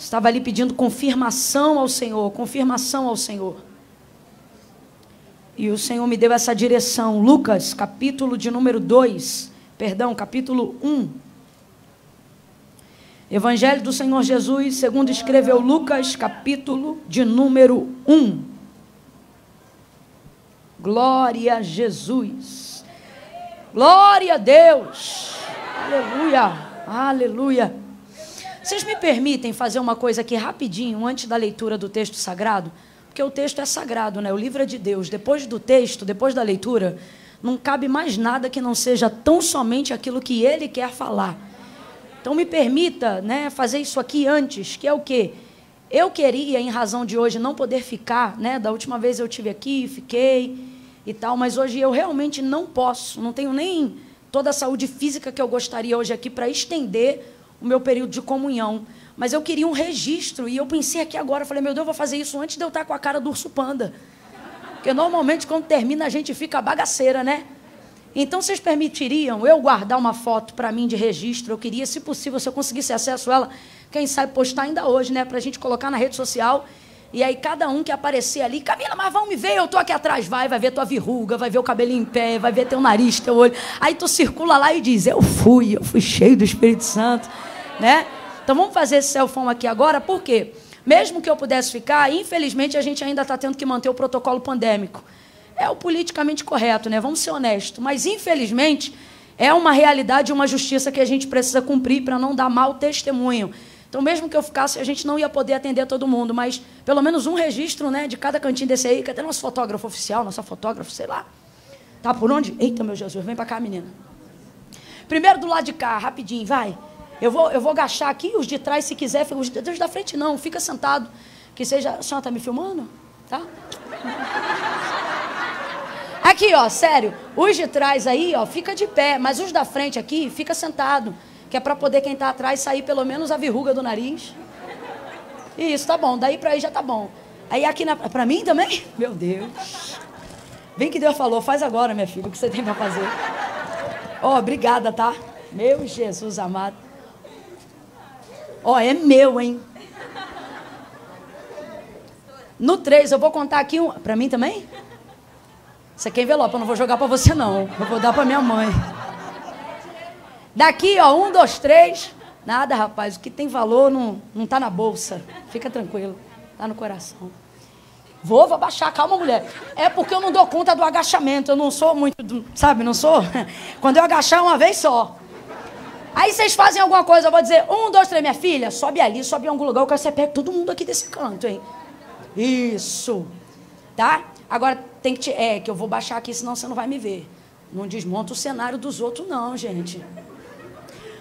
Estava ali pedindo confirmação ao Senhor, confirmação ao Senhor. E o Senhor me deu essa direção. Lucas, capítulo 1. Evangelho do Senhor Jesus, segundo escreveu Lucas, capítulo de número 1. Glória a Jesus. Glória a Deus. Aleluia. Aleluia. Vocês me permitem fazer uma coisa aqui rapidinho, antes da leitura do texto sagrado? Porque o texto é sagrado, né? O livro é de Deus. Depois do texto, depois da leitura, não cabe mais nada que não seja tão somente aquilo que Ele quer falar. Então me permita, né, fazer isso aqui antes, que é o quê? Eu queria, em razão de hoje, não poder ficar, né? Da última vez eu estive aqui, fiquei e tal, mas hoje eu realmente não posso, não tenho nem toda a saúde física que eu gostaria hoje aqui para estender o meu período de comunhão. Mas eu queria um registro, e eu pensei aqui agora, falei, meu Deus, eu vou fazer isso antes de eu estar com a cara do urso panda. Porque normalmente quando termina a gente fica bagaceira, né? Então vocês permitiriam eu guardar uma foto para mim de registro? Eu queria, se possível, se eu conseguisse acesso a ela, quem sabe postar ainda hoje, né? Para a gente colocar na rede social. E aí cada um que aparecer ali, Camila, mas vão me ver, eu tô aqui atrás, vai ver tua verruga, vai ver o cabelinho em pé, vai ver teu nariz, teu olho. Aí tu circula lá e diz, eu fui cheio do Espírito Santo, né? Então vamos fazer esse selfone aqui agora, por quê? Mesmo que eu pudesse ficar, infelizmente a gente ainda está tendo que manter o protocolo pandêmico. É o politicamente correto, né? Vamos ser honestos. Mas, infelizmente, é uma realidade, uma justiça que a gente precisa cumprir para não dar mau testemunho. Então, mesmo que eu ficasse, a gente não ia poder atender todo mundo, mas pelo menos um registro, né, de cada cantinho desse aí, que até nosso fotógrafo oficial, nossa fotógrafa, sei lá. Tá por onde? Eita, meu Jesus, vem para cá, menina. Primeiro do lado de cá, rapidinho, vai. Eu vou agachar aqui, os de trás, se quiser, os da frente não, fica sentado, que seja... A senhora tá me filmando? Tá? Aqui, ó, sério, os de trás aí, ó, fica de pé, mas os da frente aqui, fica sentado, que é pra poder quem tá atrás sair pelo menos a verruga do nariz. Isso, tá bom, daí pra aí já tá bom. Aí aqui, pra mim também? Meu Deus. Vem que Deus falou, faz agora, minha filha, o que você tem pra fazer. Ó, obrigada, tá? Meu Jesus amado. Ó, é meu, hein? No 3, eu vou contar aqui um... Pra mim também? Isso aqui é envelope, eu não vou jogar pra você, não. Eu vou dar pra minha mãe. Daqui, ó, 1, 2, 3. Nada, rapaz, o que tem valor não tá na bolsa. Fica tranquilo, tá no coração. Vou abaixar, calma, mulher. É porque eu não dou conta do agachamento, eu não sou muito... Sabe, não sou? Quando eu agachar, uma vez só. Aí vocês fazem alguma coisa, eu vou dizer, 1, 2, 3, minha filha, sobe ali, sobe em algum lugar, eu quero que você pegue todo mundo aqui desse canto, hein? Isso. Tá? Agora, tem que que eu vou baixar aqui, senão você não vai me ver. Não desmonta o cenário dos outros, não, gente.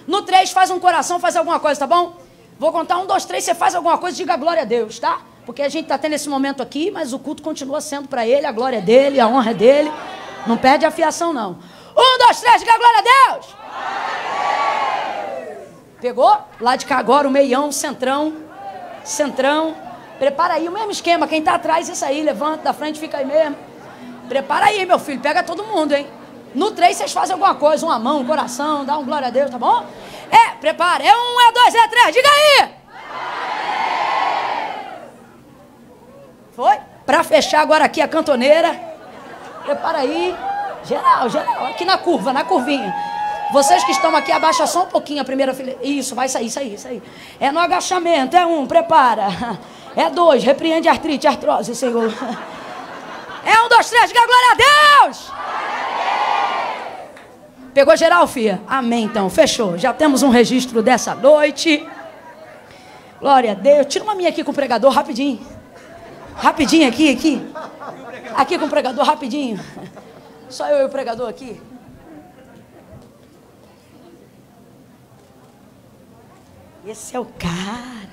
No 3, faz um coração, faz alguma coisa, tá bom? Vou contar 1, 2, 3, você faz alguma coisa, diga glória a Deus, tá? Porque a gente tá tendo esse momento aqui, mas o culto continua sendo pra Ele, a glória é dEle, a honra é dEle. Não perde a fiação, não. 1, 2, 3, diga glória a Deus! Pegou? Lá de cá agora, o meião, centrão. Centrão. Prepara aí o mesmo esquema. Quem tá atrás, isso aí. Levanta da frente, fica aí mesmo. Prepara aí, meu filho. Pega todo mundo, hein? No 3, vocês fazem alguma coisa. Uma mão, um coração. Dá um glória a Deus, tá bom? Prepara. 1, 2, 3. Diga aí! Foi? Pra fechar agora aqui a cantoneira. Prepara aí. Geral, geral. Aqui na curva, na curvinha. Vocês que estão aqui, abaixa só um pouquinho a primeira filha. Isso, vai sair, sair, sair. É no agachamento, é 1, prepara. É 2, repreende artrite, artrose, Senhor. É 1, 2, 3, diga glória a Deus! Pegou geral, filha? Amém, então. Fechou. Já temos um registro dessa noite. Glória a Deus. Tira uma minha aqui com o pregador, rapidinho. Rapidinho aqui. Aqui com o pregador, rapidinho. Só eu e o pregador aqui. Esse é o cara.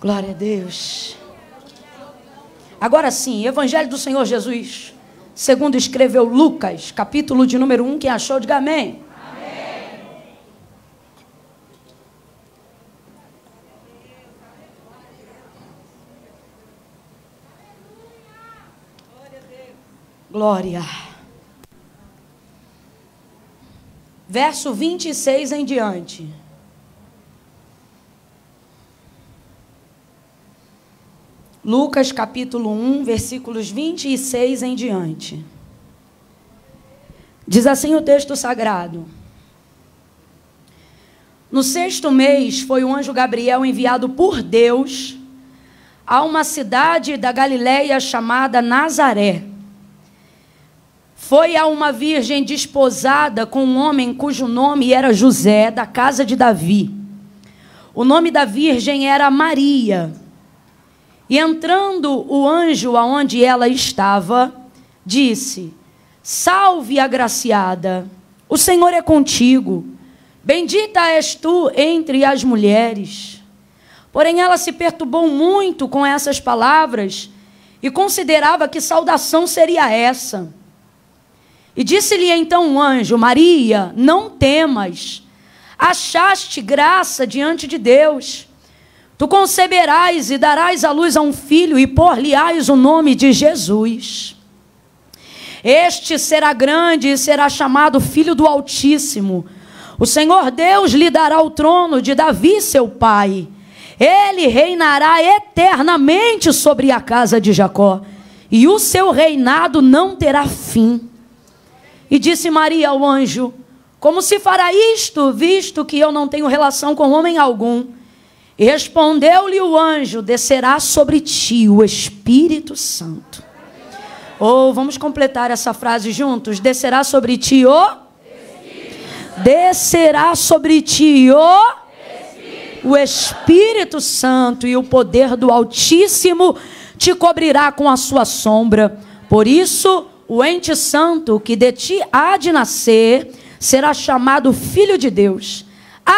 Glória a Deus. Agora sim, Evangelho do Senhor Jesus, segundo escreveu Lucas, capítulo de número 1, quem achou, diga amém. Amém. Glória. Verso 26 em diante. Lucas, capítulo 1, versículos 26 em diante. Diz assim o texto sagrado. No sexto mês foi o anjo Gabriel enviado por Deus a uma cidade da Galileia chamada Nazaré. Foi a uma virgem desposada com um homem cujo nome era José, da casa de Davi. O nome da virgem era Maria. E entrando o anjo aonde ela estava, disse: Salve, agraciada, o Senhor é contigo. Bendita és tu entre as mulheres. Porém ela se perturbou muito com essas palavras e considerava que saudação seria essa. E disse-lhe então o anjo: Maria, não temas, achaste graça diante de Deus. Tu conceberás e darás à luz a um filho e pôr-lhe-ás o nome de Jesus. Este será grande e será chamado Filho do Altíssimo. O Senhor Deus lhe dará o trono de Davi, seu pai. Ele reinará eternamente sobre a casa de Jacó, e o seu reinado não terá fim. E disse Maria ao anjo: Como se fará isto, visto que eu não tenho relação com homem algum? E respondeu-lhe o anjo: Descerá sobre ti o Espírito Santo. Ou vamos completar essa frase juntos. Descerá sobre ti o Espírito. Descerá sobre ti o Espírito Santo, e o poder do Altíssimo te cobrirá com a sua sombra. Por isso, o ente santo que de ti há de nascer será chamado Filho de Deus.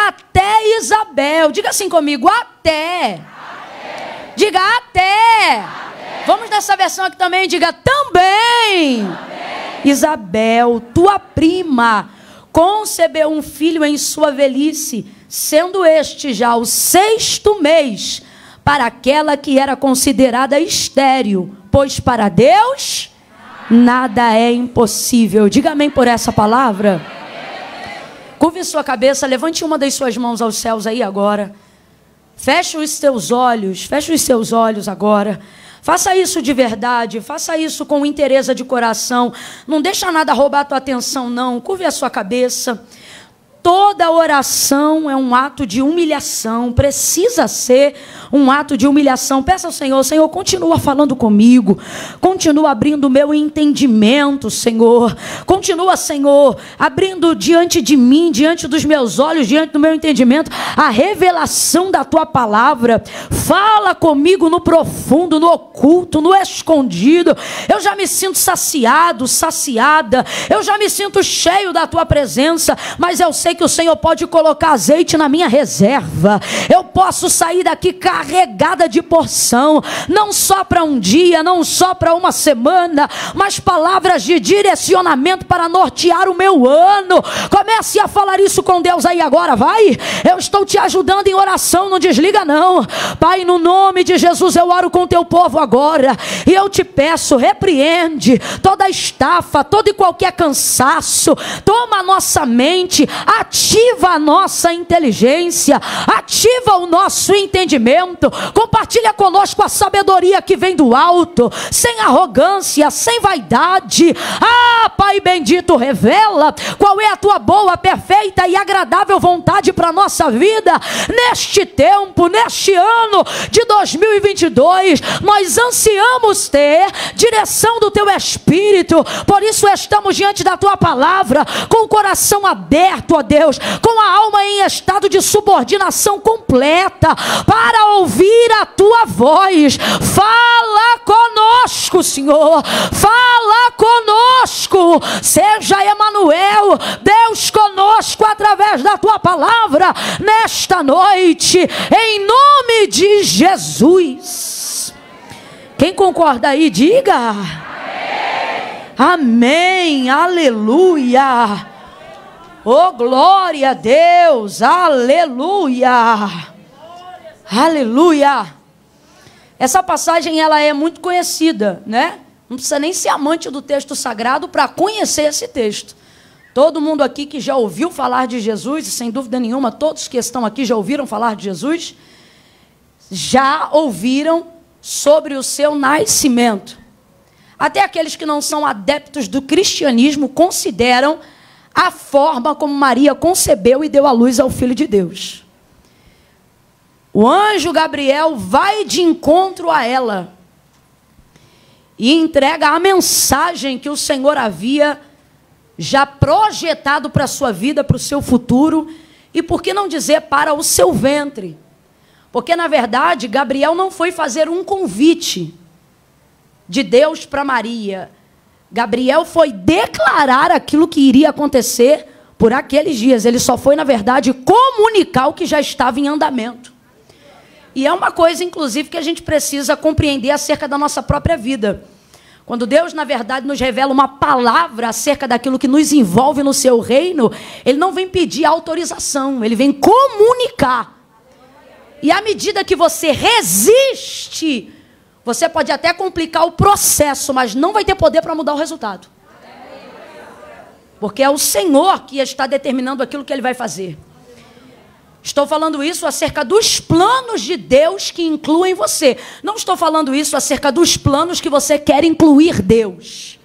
Até Isabel, diga assim comigo, até. Diga até. Vamos nessa versão aqui também, diga também. Isabel, tua prima, concebeu um filho em sua velhice, sendo este já o sexto mês para aquela que era considerada estéril, pois para Deus nada é impossível. Diga amém por essa palavra. Curve sua cabeça, levante uma das suas mãos aos céus aí agora. Feche os seus olhos agora. Faça isso de verdade, faça isso com inteireza de coração. Não deixa nada roubar a tua atenção, não. Curve a sua cabeça. Toda oração é um ato de humilhação, precisa ser um ato de humilhação. Peça ao Senhor: Senhor, continua falando comigo, continua abrindo o meu entendimento, Senhor. Continua, Senhor, abrindo diante de mim, diante dos meus olhos, diante do meu entendimento, a revelação da Tua palavra. Fala comigo no profundo, no oculto, no escondido. Eu já me sinto saciado, saciada, eu já me sinto cheio da Tua presença, mas eu sei que o Senhor pode colocar azeite na minha reserva. Eu posso sair daqui carregada de porção, não só para um dia, não só para uma semana, mas palavras de direcionamento para nortear o meu ano. Comece a falar isso com Deus aí agora, vai. Eu estou te ajudando em oração, não desliga não. Pai, no nome de Jesus eu oro com teu povo agora, e eu te peço, repreende toda estafa, todo e qualquer cansaço. Toma a nossa mente, ativa a nossa inteligência, ativa o nosso entendimento, compartilha conosco a sabedoria que vem do alto, sem arrogância, sem vaidade. Ah, Pai bendito, revela qual é a tua boa, perfeita e agradável vontade para a nossa vida, neste tempo, neste ano de 2022, nós ansiamos ter direção do teu Espírito. Por isso estamos diante da tua palavra, com o coração aberto, ó Deus, com a alma em estado de subordinação completa, para ouvir a tua voz. Fala conosco, Senhor, fala conosco. Seja Emanuel, Deus conosco, através da tua palavra nesta noite, em nome de Jesus. Quem concorda aí, diga amém. Aleluia. Oh, glória a Deus, aleluia, aleluia. Essa passagem ela é muito conhecida, né? Não precisa nem ser amante do texto sagrado para conhecer esse texto. Todo mundo aqui que já ouviu falar de Jesus, e sem dúvida nenhuma todos que estão aqui já ouviram falar de Jesus, já ouviram sobre o seu nascimento. Até aqueles que não são adeptos do cristianismo consideram a forma como Maria concebeu e deu à luz ao Filho de Deus. O anjo Gabriel vai de encontro a ela e entrega a mensagem que o Senhor havia já projetado para a sua vida, para o seu futuro, e por que não dizer para o seu ventre? Porque, na verdade, Gabriel não foi fazer um convite de Deus para Maria. Gabriel foi declarar aquilo que iria acontecer por aqueles dias. Ele só foi, na verdade, comunicar o que já estava em andamento. E é uma coisa, inclusive, que a gente precisa compreender acerca da nossa própria vida. Quando Deus, na verdade, nos revela uma palavra acerca daquilo que nos envolve no seu reino, Ele não vem pedir autorização, Ele vem comunicar. E à medida que você resiste, você pode até complicar o processo, mas não vai ter poder para mudar o resultado. Porque é o Senhor que está determinando aquilo que Ele vai fazer. Estou falando isso acerca dos planos de Deus que incluem você. Não estou falando isso acerca dos planos que você quer incluir Deus.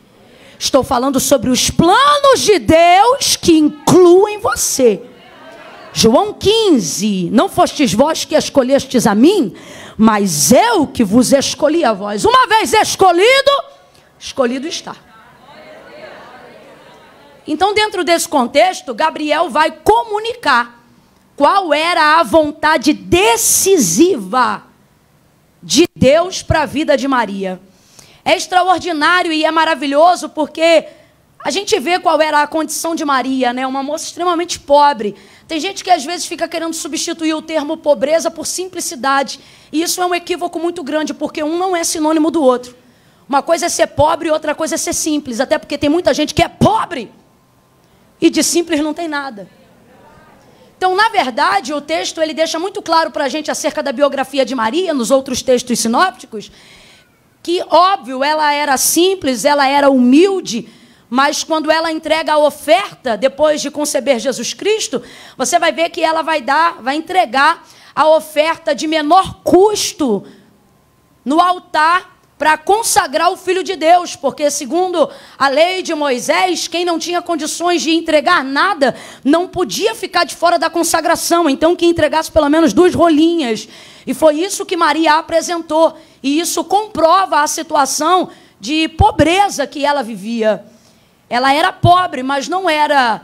Estou falando sobre os planos de Deus que incluem você. João 15, não fostes vós que escolhestes a mim, mas eu que vos escolhi a vós. Uma vez escolhido, escolhido está. Então, dentro desse contexto, Gabriel vai comunicar qual era a vontade decisiva de Deus para a vida de Maria. É extraordinário e é maravilhoso porque a gente vê qual era a condição de Maria, né? Uma moça extremamente pobre. Tem gente que às vezes fica querendo substituir o termo pobreza por simplicidade. E isso é um equívoco muito grande, porque um não é sinônimo do outro. Uma coisa é ser pobre e outra coisa é ser simples. Até porque tem muita gente que é pobre e de simples não tem nada. Então, na verdade, o texto ele deixa muito claro para a gente acerca da biografia de Maria, nos outros textos sinópticos, que, óbvio, ela era simples, ela era humilde, mas quando ela entrega a oferta, depois de conceber Jesus Cristo, você vai ver que ela vai entregar a oferta de menor custo no altar para consagrar o Filho de Deus, porque segundo a lei de Moisés, quem não tinha condições de entregar nada, não podia ficar de fora da consagração, então que entregasse pelo menos 2 rolinhas, e foi isso que Maria apresentou, e isso comprova a situação de pobreza que ela vivia. Ela era pobre, mas não era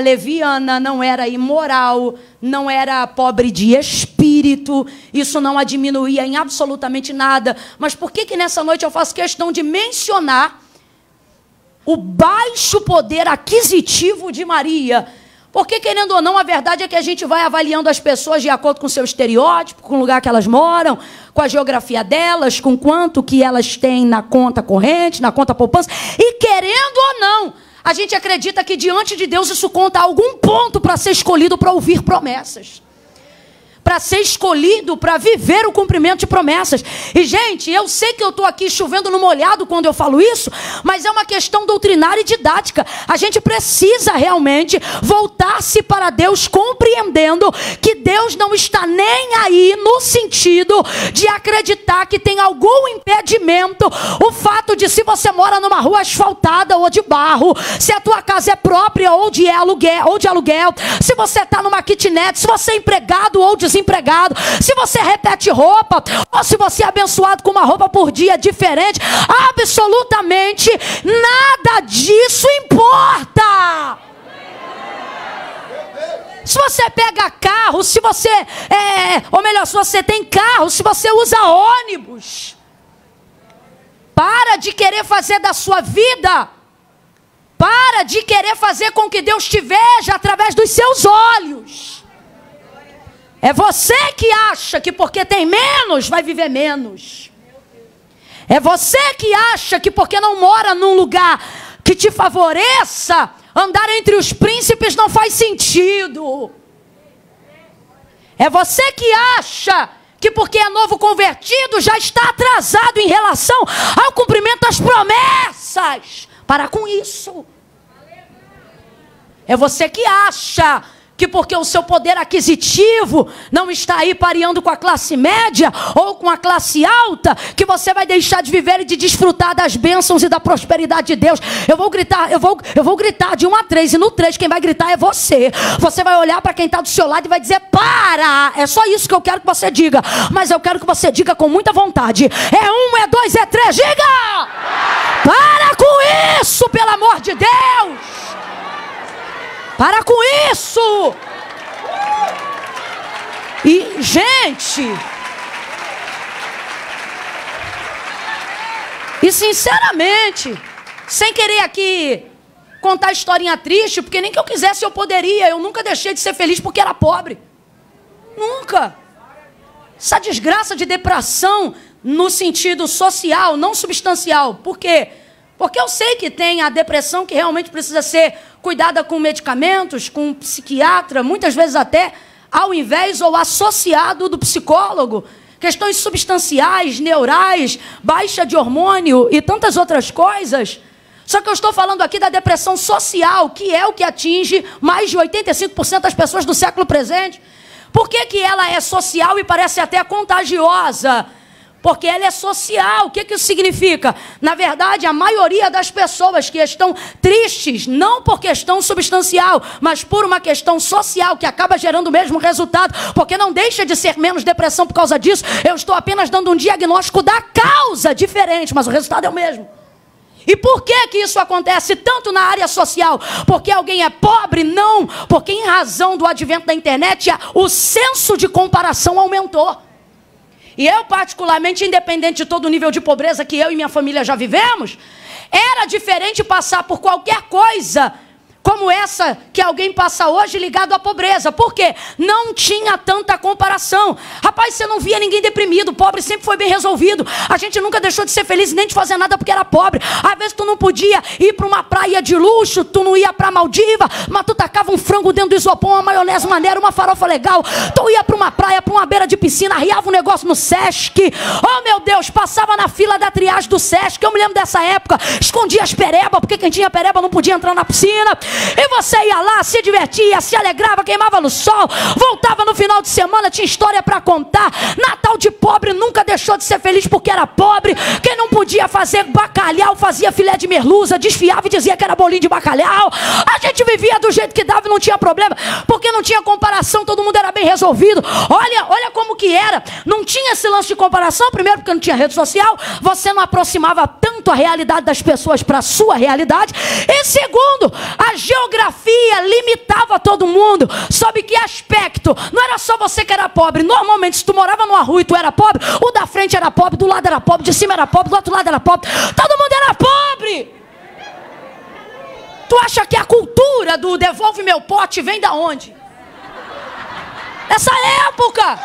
leviana, não era imoral, não era pobre de espírito, isso não a diminuía em absolutamente nada. Mas por que nessa noite eu faço questão de mencionar o baixo poder aquisitivo de Maria? Porque, querendo ou não, a verdade é que a gente vai avaliando as pessoas de acordo com o seu estereótipo, com o lugar que elas moram, com a geografia delas, com quanto que elas têm na conta corrente, na conta poupança, e querendo ou não, a gente acredita que diante de Deus isso conta algum ponto para ser escolhido para ouvir promessas. Para ser escolhido para viver o cumprimento de promessas. E, gente, eu sei que eu estou aqui chovendo no molhado quando eu falo isso, mas é uma questão doutrinária e didática. A gente precisa realmente voltar-se para Deus compreendendo que Deus não está nem aí no sentido de acreditar que tem algum impedimento o fato de se você mora numa rua asfaltada ou de barro, se a tua casa é própria ou de aluguel, se você está numa kitnet, se você é empregado ou desempregado, se você repete roupa, ou se você é abençoado com uma roupa por dia diferente, absolutamente nada disso importa. Se você pega carro, se você se você tem carro, se você usa ônibus, para de querer fazer da sua vida, para de querer fazer com que Deus te veja através dos seus olhos. É você que acha que porque tem menos, vai viver menos. É você que acha que porque não mora num lugar que te favoreça, andar entre os príncipes não faz sentido. É você que acha que porque é novo convertido, já está atrasado em relação ao cumprimento das promessas. Para com isso. É você que acha que porque o seu poder aquisitivo não está aí pareando com a classe média ou com a classe alta, que você vai deixar de viver e de desfrutar das bênçãos e da prosperidade de Deus. Eu vou gritar de 1 a 3, e no 3 quem vai gritar é você. Você vai olhar para quem está do seu lado e vai dizer: para, é só isso que eu quero que você diga, mas eu quero que você diga com muita vontade. É 1, é 2, é 3, diga! Para com isso, pelo amor de Deus! Para com isso! E, gente, e sinceramente, sem querer aqui contar historinha triste, porque nem que eu quisesse eu poderia, eu nunca deixei de ser feliz porque era pobre. Nunca. Essa desgraça de depressão no sentido social, não substancial. Por quê? Porque eu sei que tem a depressão que realmente precisa ser cuidada com medicamentos, com um psiquiatra, muitas vezes até ao invés ou associado do psicólogo. Questões substanciais, neurais, baixa de hormônio e tantas outras coisas. Só que eu estou falando aqui da depressão social, que é o que atinge mais de 85% das pessoas do século presente. Por que que ela é social e parece até contagiosa? Porque ela é social. O que que isso significa? Na verdade, a maioria das pessoas que estão tristes, não por questão substancial, mas por uma questão social, que acaba gerando o mesmo resultado, porque não deixa de ser menos depressão por causa disso. Eu estou apenas dando um diagnóstico da causa diferente, mas o resultado é o mesmo. E por que que isso acontece tanto na área social? Porque alguém é pobre? Não, porque em razão do advento da internet, o senso de comparação aumentou. E eu, particularmente, independente de todo o nível de pobreza que eu e minha família já vivemos, era diferente passar por qualquer coisa como essa que alguém passa hoje ligado à pobreza. Por quê? Não tinha tanta comparação. Rapaz, você não via ninguém deprimido, pobre sempre foi bem resolvido. A gente nunca deixou de ser feliz nem de fazer nada porque era pobre. Às vezes tu não podia ir para uma praia de luxo, tu não ia para Maldiva, mas tu tacava um frango dentro do isopor, uma maionese maneira, uma farofa legal. Tu ia para uma praia, para uma beira de piscina, arriava um negócio no Sesc. Oh, meu Deus, passava na fila da triagem do Sesc. Eu me lembro dessa época, escondia as pereba, porque quem tinha pereba não podia entrar na piscina. E você ia lá, se divertia, se alegrava, queimava no sol, voltava no final de semana, tinha história para contar. Natal de pobre nunca deixou de ser feliz porque era pobre. Quem não podia fazer bacalhau, fazia filé de merluza, desfiava e dizia que era bolinho de bacalhau. A gente vivia do jeito que dava e não tinha problema, porque não tinha comparação, todo mundo era bem resolvido. Olha como que era, não tinha esse lance de comparação, primeiro porque não tinha rede social, você não aproximava tanto a realidade das pessoas para a sua realidade, e segundo, a geografia limitava todo mundo. Sob que aspecto? Não era só você que era pobre. Normalmente, se tu morava numa rua e tu era pobre, o da frente era pobre, do lado era pobre, de cima era pobre, do outro lado era pobre. Todo mundo era pobre. Tu acha que a cultura do devolve meu pote vem da onde? Nessa época,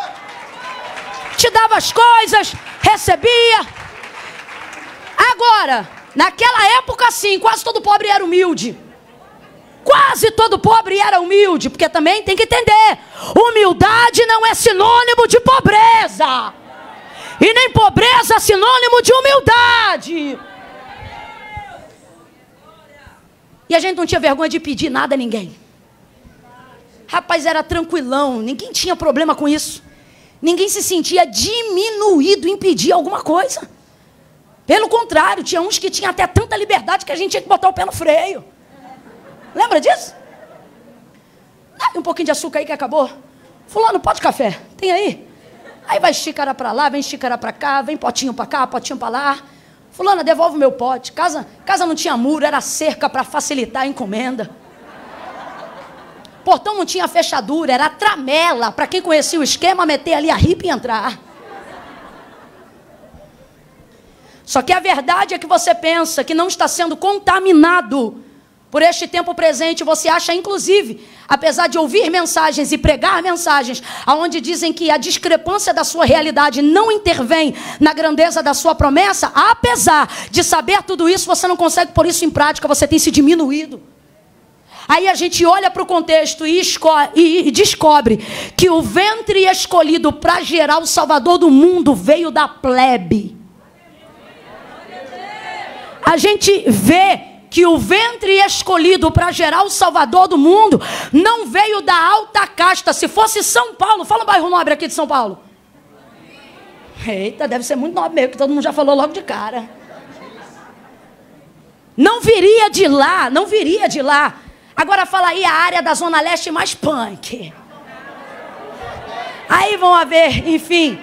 te dava as coisas, recebia. Agora, naquela época sim, quase todo pobre era humilde. Quase todo pobre era humilde, porque também tem que entender, humildade não é sinônimo de pobreza, e nem pobreza é sinônimo de humildade. E a gente não tinha vergonha de pedir nada a ninguém. Rapaz, era tranquilão, ninguém tinha problema com isso, ninguém se sentia diminuído em pedir alguma coisa. Pelo contrário, tinha uns que tinham até tanta liberdade que a gente tinha que botar o pé no freio. Lembra disso? Um pouquinho de açúcar aí que acabou. Fulano, pode café? Tem aí? Aí vai xícara pra lá, vem xícara pra cá, vem potinho pra cá, potinho pra lá. Fulana, devolve o meu pote. Casa não tinha muro, era cerca pra facilitar a encomenda. Portão não tinha fechadura, era tramela. Pra quem conhecia o esquema, meter ali a ripa e entrar. Só que a verdade é que você pensa que não está sendo contaminado por este tempo presente. Você acha, inclusive, apesar de ouvir mensagens e pregar mensagens, onde dizem que a discrepância da sua realidade não intervém na grandeza da sua promessa, apesar de saber tudo isso, você não consegue pôr isso em prática, você tem se diminuído. Aí a gente olha para o contexto e descobre que o ventre escolhido para gerar o Salvador do mundo veio da plebe. A gente vê que o ventre escolhido para gerar o Salvador do mundo não veio da alta casta. Se fosse São Paulo, fala um bairro nobre aqui de São Paulo. Eita, deve ser muito nobre mesmo, que todo mundo já falou logo de cara. Não viria de lá, não viria de lá. Agora fala aí a área da Zona Leste mais punk. Aí vão haver, enfim.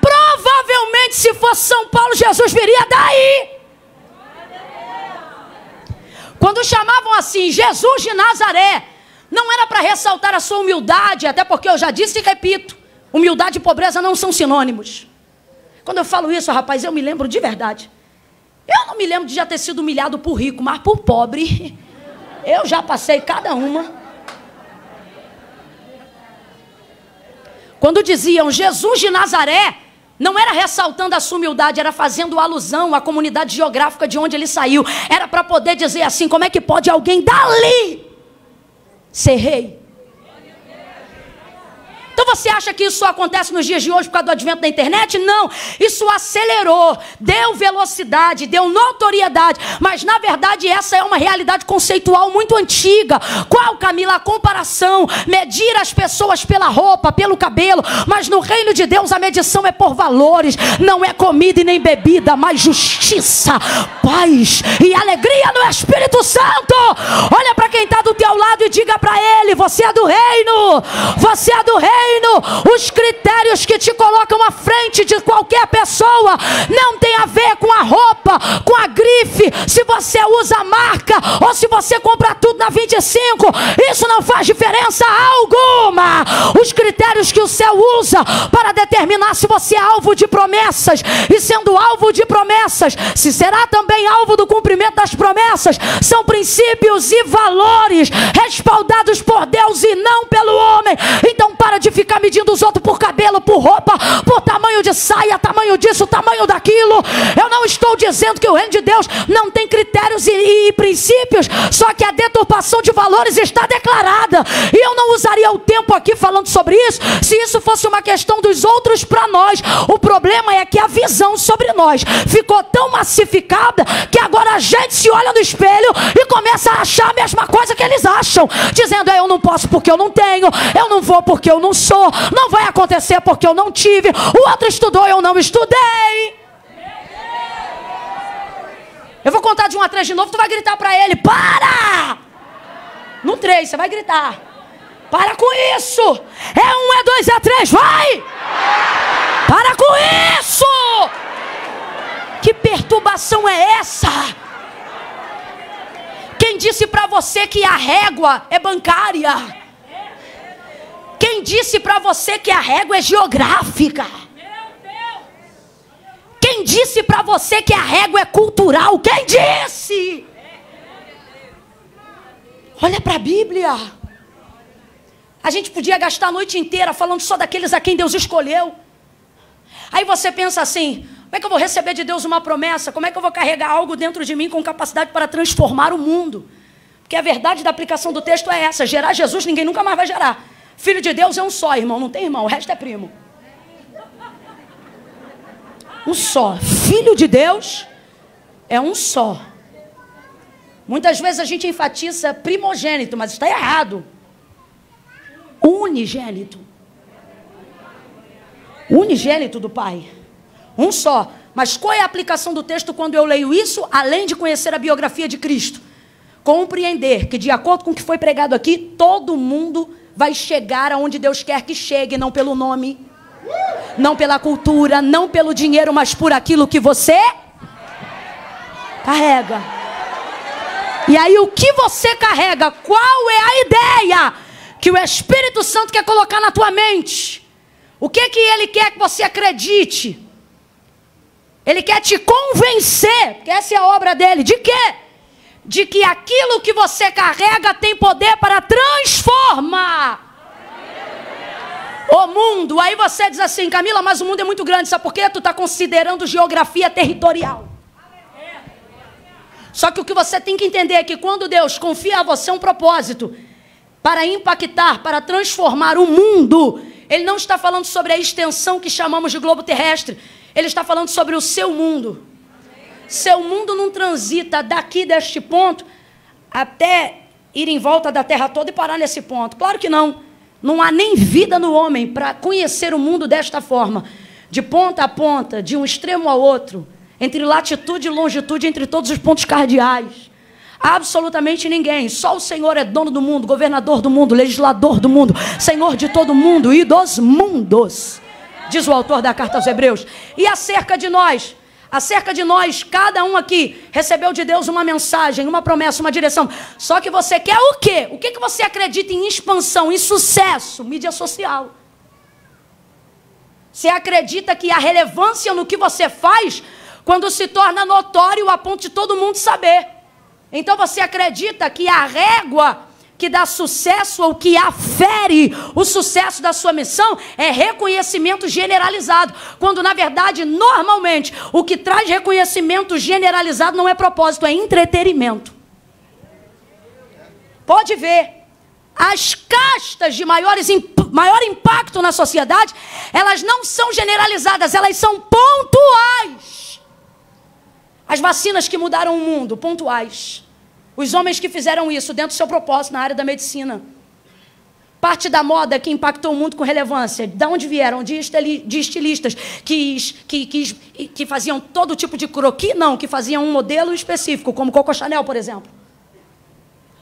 Provavelmente, se fosse São Paulo, Jesus viria daí. Quando chamavam assim, Jesus de Nazaré, não era para ressaltar a sua humildade, até porque eu já disse e repito, humildade e pobreza não são sinônimos. Quando eu falo isso, rapaz, eu me lembro de verdade. Eu não me lembro de já ter sido humilhado por rico, mas por pobre, eu já passei cada uma. Quando diziam Jesus de Nazaré, não era ressaltando a sua humildade, era fazendo alusão à comunidade geográfica de onde ele saiu. Era para poder dizer assim, como é que pode alguém dali ser rei? Então você acha que isso só acontece nos dias de hoje por causa do advento da internet? Não, isso acelerou, deu velocidade, deu notoriedade, mas na verdade essa é uma realidade conceitual muito antiga. Qual, Camila, a comparação? Medir as pessoas pela roupa, pelo cabelo, mas no reino de Deus a medição é por valores, não é comida e nem bebida, mas justiça, paz e alegria no Espírito Santo. Olha para quem está do teu lado e diga para ele, você é do reino, você é do reino. Os critérios que te colocam à frente de qualquer pessoa não tem a ver com a roupa, com a grife, se você usa a marca ou se você compra tudo na 25, isso não faz diferença alguma. Os critérios que o céu usa para determinar se você é alvo de promessas, e sendo alvo de promessas, se será também alvo do cumprimento das promessas, são princípios e valores respaldados por Deus e não pelo homem. Então para de ficar medindo os outros por cabelo, por roupa, por tamanho de saia, tamanho disso, tamanho daquilo. Eu não estou dizendo que o reino de Deus não tem critérios e princípios, só que a deturpação de valores está declarada, e eu não usaria o tempo aqui falando sobre isso, se isso fosse uma questão dos outros para nós. O problema é que a visão sobre nós ficou tão massificada que agora a gente se olha no espelho e começa a achar a mesma coisa que eles acham, dizendo, eu não posso porque eu não tenho, eu não vou porque eu não sou, não vai acontecer porque eu não tive, o outro estudou, eu não estudei. Eu vou contar de 1 a 3 de novo, tu vai gritar pra ele, para! No 3, você vai gritar, para com isso! É 1, é 2, é 3, vai! Para com isso! Que perturbação é essa? Quem disse pra você que a régua é bancária? Quem disse para você que a régua é geográfica? Quem disse para você que a régua é cultural? Quem disse? Olha para a Bíblia. A gente podia gastar a noite inteira falando só daqueles a quem Deus escolheu. Aí você pensa assim, como é que eu vou receber de Deus uma promessa? Como é que eu vou carregar algo dentro de mim com capacidade para transformar o mundo? Porque a verdade da aplicação do texto é essa, gerar Jesus ninguém nunca mais vai gerar. Filho de Deus é um só, irmão, não tem irmão, o resto é primo. Um só. Filho de Deus é um só. Muitas vezes a gente enfatiza primogênito, mas está errado. Unigênito. Unigênito do Pai. Um só. Mas qual é a aplicação do texto quando eu leio isso, além de conhecer a biografia de Cristo? Compreender que, de acordo com o que foi pregado aqui, todo mundo vai chegar aonde Deus quer que chegue, não pelo nome, não pela cultura, não pelo dinheiro, mas por aquilo que você carrega. E aí o que você carrega, qual é a ideia que o Espírito Santo quer colocar na tua mente? O que que ele quer que você acredite? Ele quer te convencer, porque essa é a obra dele, de quê? De que aquilo que você carrega tem poder para transformar o mundo. Aí você diz assim, Camila, mas o mundo é muito grande, sabe por quê? Tu está considerando geografia territorial. Só que o que você tem que entender é que quando Deus confia a você um propósito para impactar, para transformar o mundo, ele não está falando sobre a extensão que chamamos de globo terrestre, ele está falando sobre o seu mundo. Seu mundo não transita daqui deste ponto até ir em volta da terra toda e parar nesse ponto. Claro que não. Não há nem vida no homem para conhecer o mundo desta forma. De ponta a ponta, de um extremo ao outro, entre latitude e longitude, entre todos os pontos cardeais. Absolutamente ninguém. Só o Senhor é dono do mundo, governador do mundo, legislador do mundo, Senhor de todo mundo e dos mundos, diz o autor da carta aos Hebreus. E acerca de nós, cada um aqui recebeu de Deus uma mensagem, uma promessa, uma direção. Só que você quer o quê? O que que você acredita em expansão, em sucesso? Mídia social. Você acredita que há relevância no que você faz quando se torna notório a ponto de todo mundo saber. Então você acredita que a régua que dá sucesso ou que afere o sucesso da sua missão é reconhecimento generalizado, quando na verdade, normalmente, o que traz reconhecimento generalizado não é propósito, é entretenimento. Pode ver, as castas de maior impacto na sociedade, elas não são generalizadas, elas são pontuais. As vacinas que mudaram o mundo, pontuais. Os homens que fizeram isso dentro do seu propósito na área da medicina. Parte da moda que impactou o mundo com relevância. De onde vieram? De estilistas que faziam todo tipo de croqui, não, que faziam um modelo específico, como Coco Chanel, por exemplo.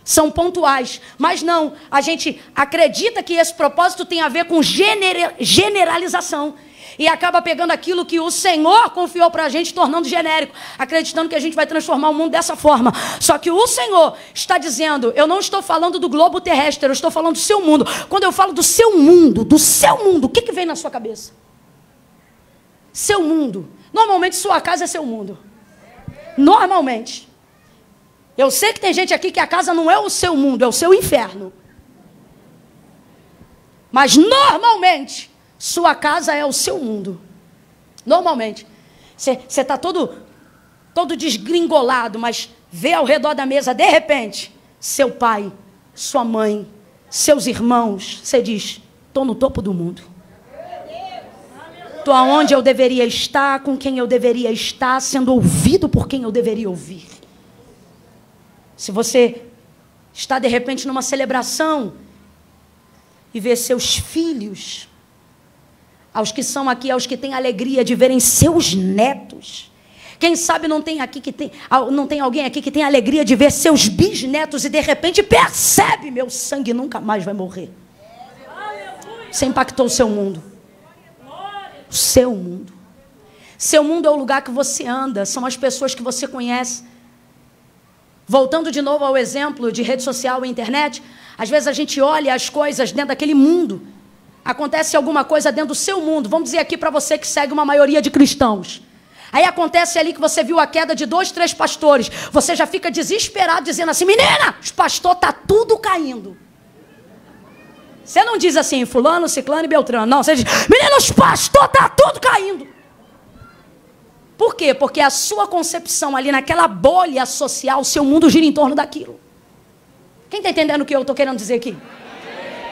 São pontuais. Mas não, a gente acredita que esse propósito tem a ver com generalização. E acaba pegando aquilo que o Senhor confiou para a gente, tornando genérico, acreditando que a gente vai transformar o mundo dessa forma. Só que o Senhor está dizendo, eu não estou falando do globo terrestre, eu estou falando do seu mundo. Quando eu falo do seu mundo, o que que vem na sua cabeça? Seu mundo. Normalmente sua casa é seu mundo. Normalmente. Eu sei que tem gente aqui que a casa não é o seu mundo, é o seu inferno. Mas normalmente... sua casa é o seu mundo. Normalmente. Você está todo desgringolado, mas vê ao redor da mesa, de repente, seu pai, sua mãe, seus irmãos, você diz, estou no topo do mundo. Estou aonde eu deveria estar, com quem eu deveria estar, sendo ouvido por quem eu deveria ouvir. Se você está, de repente, numa celebração e vê seus filhos... aos que são aqui, aos que têm alegria de verem seus netos. Quem sabe não tem alguém aqui que tem alegria de ver seus bisnetos e de repente percebe, meu sangue nunca mais vai morrer. Você impactou o seu mundo. O seu mundo. Seu mundo é o lugar que você anda, são as pessoas que você conhece. Voltando de novo ao exemplo de rede social e internet, às vezes a gente olha as coisas dentro daquele mundo. Acontece alguma coisa dentro do seu mundo. Vamos dizer aqui para você que segue uma maioria de cristãos. Aí acontece ali que você viu a queda de 2, 3 pastores. Você já fica desesperado dizendo assim, menina, os pastores tá tudo caindo. Você não diz assim, fulano, ciclano e beltrano. Não, você diz, menina, os pastores tá tudo caindo. Por quê? Porque a sua concepção ali naquela bolha social, o seu mundo gira em torno daquilo. Quem está entendendo o que eu estou querendo dizer aqui?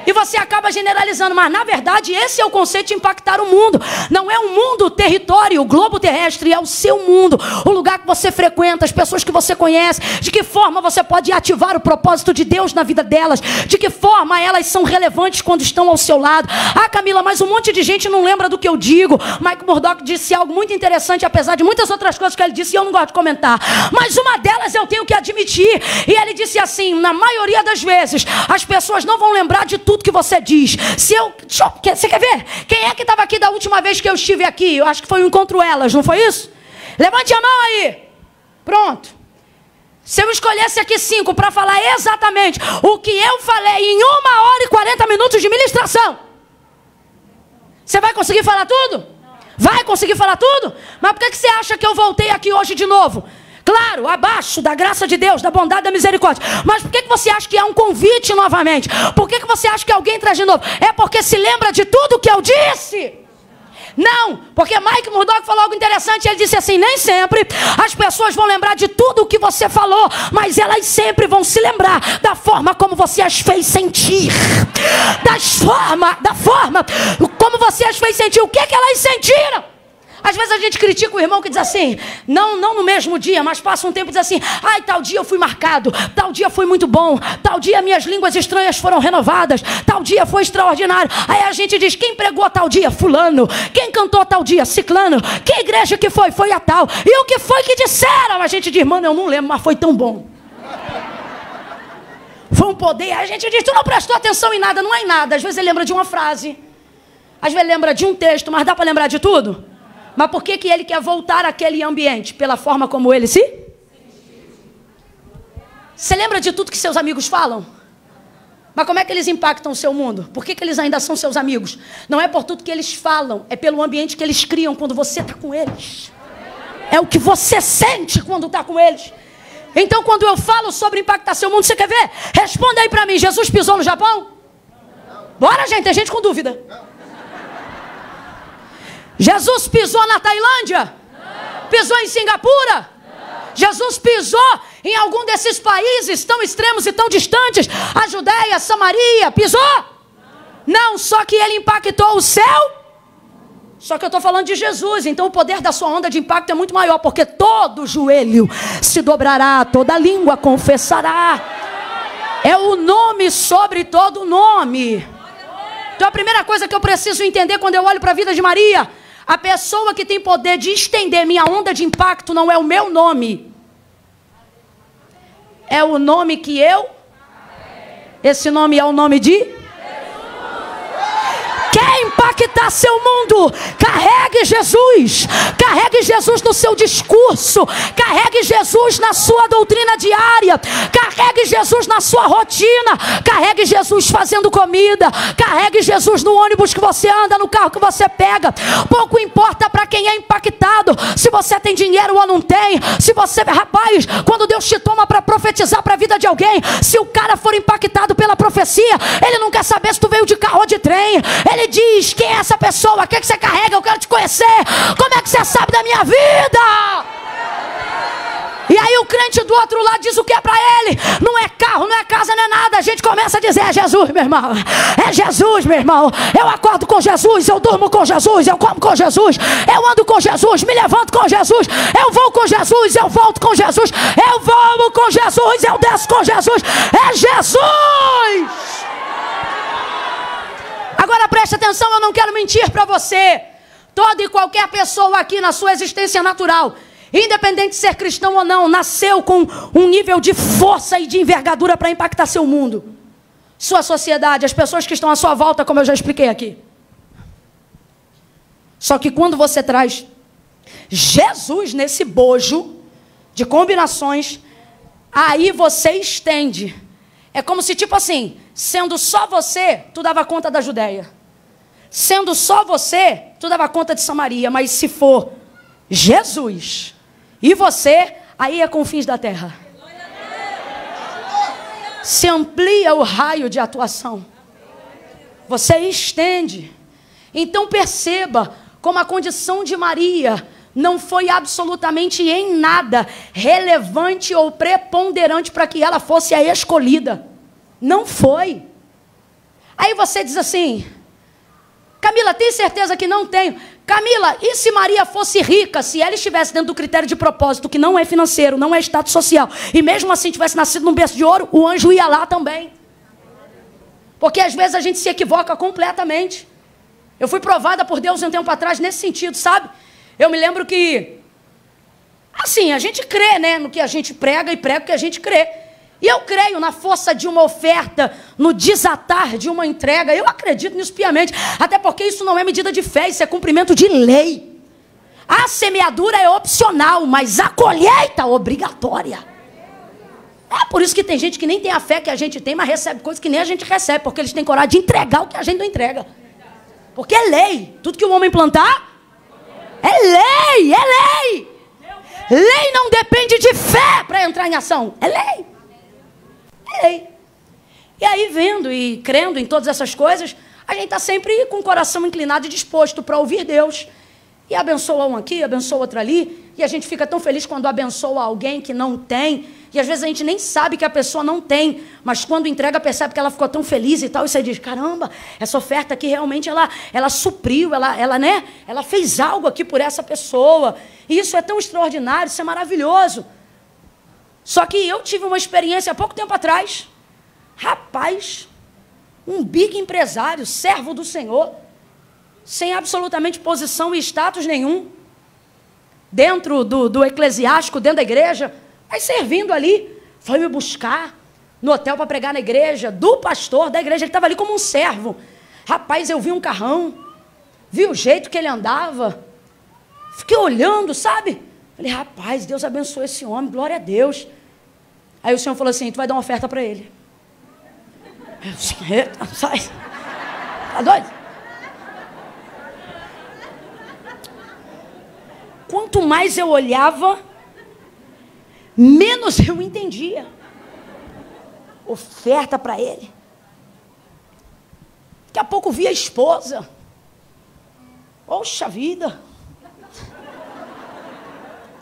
E você acaba generalizando, mas na verdade esse é o conceito de impactar o mundo. Não é o mundo, o território, o globo terrestre, é o seu mundo, o lugar que você frequenta, as pessoas que você conhece, de que forma você pode ativar o propósito de Deus na vida delas, de que forma elas são relevantes quando estão ao seu lado. Ah, Camila, mas um monte de gente não lembra do que eu digo. Mike Murdoch disse algo muito interessante, apesar de muitas outras coisas que ele disse, e eu não gosto de comentar. Mas uma delas eu tenho que admitir. E ele disse assim, na maioria das vezes, as pessoas não vão lembrar de tudo que você diz. Você quer ver? Quem é que estava aqui da última vez que eu estive aqui? Eu acho que foi um encontro elas, não foi isso? Levante a mão aí. Pronto. Se eu escolhesse aqui 5 para falar exatamente o que eu falei em 1h e 40 minutos de ministração, você vai conseguir falar tudo? Vai conseguir falar tudo? Mas por que você acha que eu voltei aqui hoje de novo? Claro, abaixo da graça de Deus, da bondade, da misericórdia. Mas por que você acha que é um convite novamente? Por que você acha que alguém traz de novo? É porque se lembra de tudo que eu disse? Não, porque Mike Murdoch falou algo interessante. Ele disse assim, nem sempre as pessoas vão lembrar de tudo o que você falou, mas elas sempre vão se lembrar da forma como você as fez sentir. Da forma como você as fez sentir. O que elas sentiram? Às vezes a gente critica o irmão que diz assim, não no mesmo dia, mas passa um tempo e diz assim, ai, tal dia eu fui marcado, tal dia foi muito bom, tal dia minhas línguas estranhas foram renovadas, tal dia foi extraordinário. Aí a gente diz, quem pregou tal dia? Fulano. Quem cantou tal dia? Ciclano. Que igreja que foi? Foi a tal. E o que foi que disseram? A gente diz, mano, eu não lembro, mas foi tão bom. Foi um poder. Aí a gente diz, tu não prestou atenção em nada, não é em nada. Às vezes ele lembra de uma frase, às vezes lembra de um texto, mas dá para lembrar de tudo? Mas por que ele quer voltar àquele ambiente? Pela forma como ele se? Você lembra de tudo que seus amigos falam? Mas como é que eles impactam o seu mundo? Por que eles ainda são seus amigos? Não é por tudo que eles falam, é pelo ambiente que eles criam quando você está com eles. É o que você sente quando está com eles. Então quando eu falo sobre impactar seu mundo, você quer ver? Responda aí para mim, Jesus pisou no Japão? Bora, gente, tem gente com dúvida. Jesus pisou na Tailândia? Não. Pisou em Singapura? Não. Jesus pisou em algum desses países tão extremos e tão distantes? A Judéia, Samaria, pisou? Não, só que ele impactou o céu. Só que eu estou falando de Jesus, então o poder da sua onda de impacto é muito maior, porque todo joelho se dobrará, toda língua confessará. É o nome sobre todo nome. Então a primeira coisa que eu preciso entender quando eu olho para a vida de Maria... A pessoa que tem poder de estender minha onda de impacto não é o meu nome. É o nome que eu... Esse nome é o nome de... Quer impactar seu mundo? Carregue Jesus. Carregue Jesus no seu discurso. Carregue Jesus na sua doutrina diária. Carregue Jesus na sua rotina. Carregue Jesus fazendo comida. Carregue Jesus no ônibus que você anda, no carro que você pega. Pouco importa para quem é impactado, se você tem dinheiro ou não tem. Se você, rapaz, quando Deus te toma para profetizar para a vida de alguém, se o cara for impactado pela profecia, ele não quer saber se tu veio de carro ou de trem. Ele diz, quem é essa pessoa? O que é que você carrega? Eu quero te conhecer. Como é que você sabe da minha vida? E aí o crente do outro lado diz o que é para ele? Não é carro, não é casa, não é nada. A gente começa a dizer, é Jesus, meu irmão. É Jesus, meu irmão. Eu acordo com Jesus, eu durmo com Jesus, eu como com Jesus, eu ando com Jesus, me levanto com Jesus, eu vou com Jesus, eu volto com Jesus, eu vou com Jesus, eu desço com Jesus. É Jesus! Agora preste atenção, eu não quero mentir para você. Toda e qualquer pessoa aqui na sua existência natural, independente de ser cristão ou não, nasceu com um nível de força e de envergadura para impactar seu mundo, sua sociedade, as pessoas que estão à sua volta, como eu já expliquei aqui. Só que quando você traz Jesus nesse bojo de combinações, aí você estende. É como se, tipo assim, sendo só você, tu dava conta da Judéia. Sendo só você, tu dava conta de Samaria. Mas se for Jesus e você, aí é confins da terra. Se amplia o raio de atuação. Você estende. Então perceba como a condição de Maria não foi absolutamente em nada relevante ou preponderante para que ela fosse a escolhida. Não foi. Aí você diz assim, Camila, tem certeza que não tenho? Camila, e se Maria fosse rica, se ela estivesse dentro do critério de propósito, que não é financeiro, não é status social, e mesmo assim tivesse nascido num berço de ouro, o anjo ia lá também. Porque às vezes a gente se equivoca completamente. Eu fui provada por Deus um tempo atrás nesse sentido, sabe? Eu me lembro que, assim, a gente crê, né, no que a gente prega e prega o que a gente crê. E eu creio na força de uma oferta, no desatar de uma entrega. Eu acredito nisso piamente, até porque isso não é medida de fé, isso é cumprimento de lei. A semeadura é opcional, mas a colheita é obrigatória. É por isso que tem gente que nem tem a fé que a gente tem, mas recebe coisas que nem a gente recebe, porque eles têm coragem de entregar o que a gente não entrega. Porque é lei, tudo que o homem plantar... É lei, é lei. Lei não depende de fé para entrar em ação. É lei. É lei. E aí, vendo e crendo em todas essas coisas, a gente está sempre com o coração inclinado e disposto para ouvir Deus. E abençoa um aqui, abençoa outro ali. E a gente fica tão feliz quando abençoa alguém que não tem. E às vezes a gente nem sabe que a pessoa não tem. Mas quando entrega, percebe que ela ficou tão feliz e tal. E você diz, caramba, essa oferta aqui realmente ela supriu, ela fez algo aqui por essa pessoa. E isso é tão extraordinário, isso é maravilhoso. Só que eu tive uma experiência há pouco tempo atrás. Rapaz, um big empresário, servo do Senhor, sem absolutamente posição e status nenhum, dentro do eclesiástico, dentro da igreja, mas servindo ali, foi me buscar no hotel para pregar na igreja, do pastor da igreja, ele estava ali como um servo. Rapaz, eu vi um carrão, vi o jeito que ele andava, fiquei olhando, sabe? Falei, rapaz, Deus abençoe esse homem, glória a Deus. Aí o Senhor falou assim, tu vai dar uma oferta para ele. Eu disse, eita, sai, tá doido? Quanto mais eu olhava, menos eu entendia. Oferta para ele. Daqui a pouco vi a esposa. Poxa vida.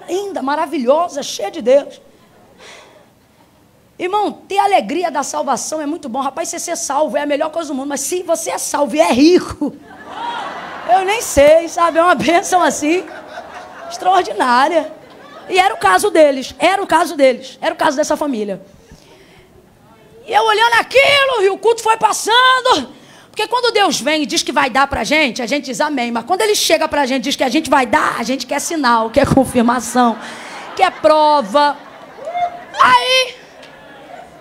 Linda, maravilhosa, cheia de Deus. Irmão, ter a alegria da salvação é muito bom. Rapaz, você ser salvo é a melhor coisa do mundo. Mas se você é salvo e é rico, eu nem sei, sabe? É uma bênção assim. Extraordinária. E era o caso deles, era o caso deles, era o caso dessa família. E eu olhando aquilo, e o culto foi passando, porque quando Deus vem e diz que vai dar pra gente, a gente diz amém, mas quando Ele chega pra gente e diz que a gente vai dar, a gente quer sinal, quer confirmação, quer prova. Aí,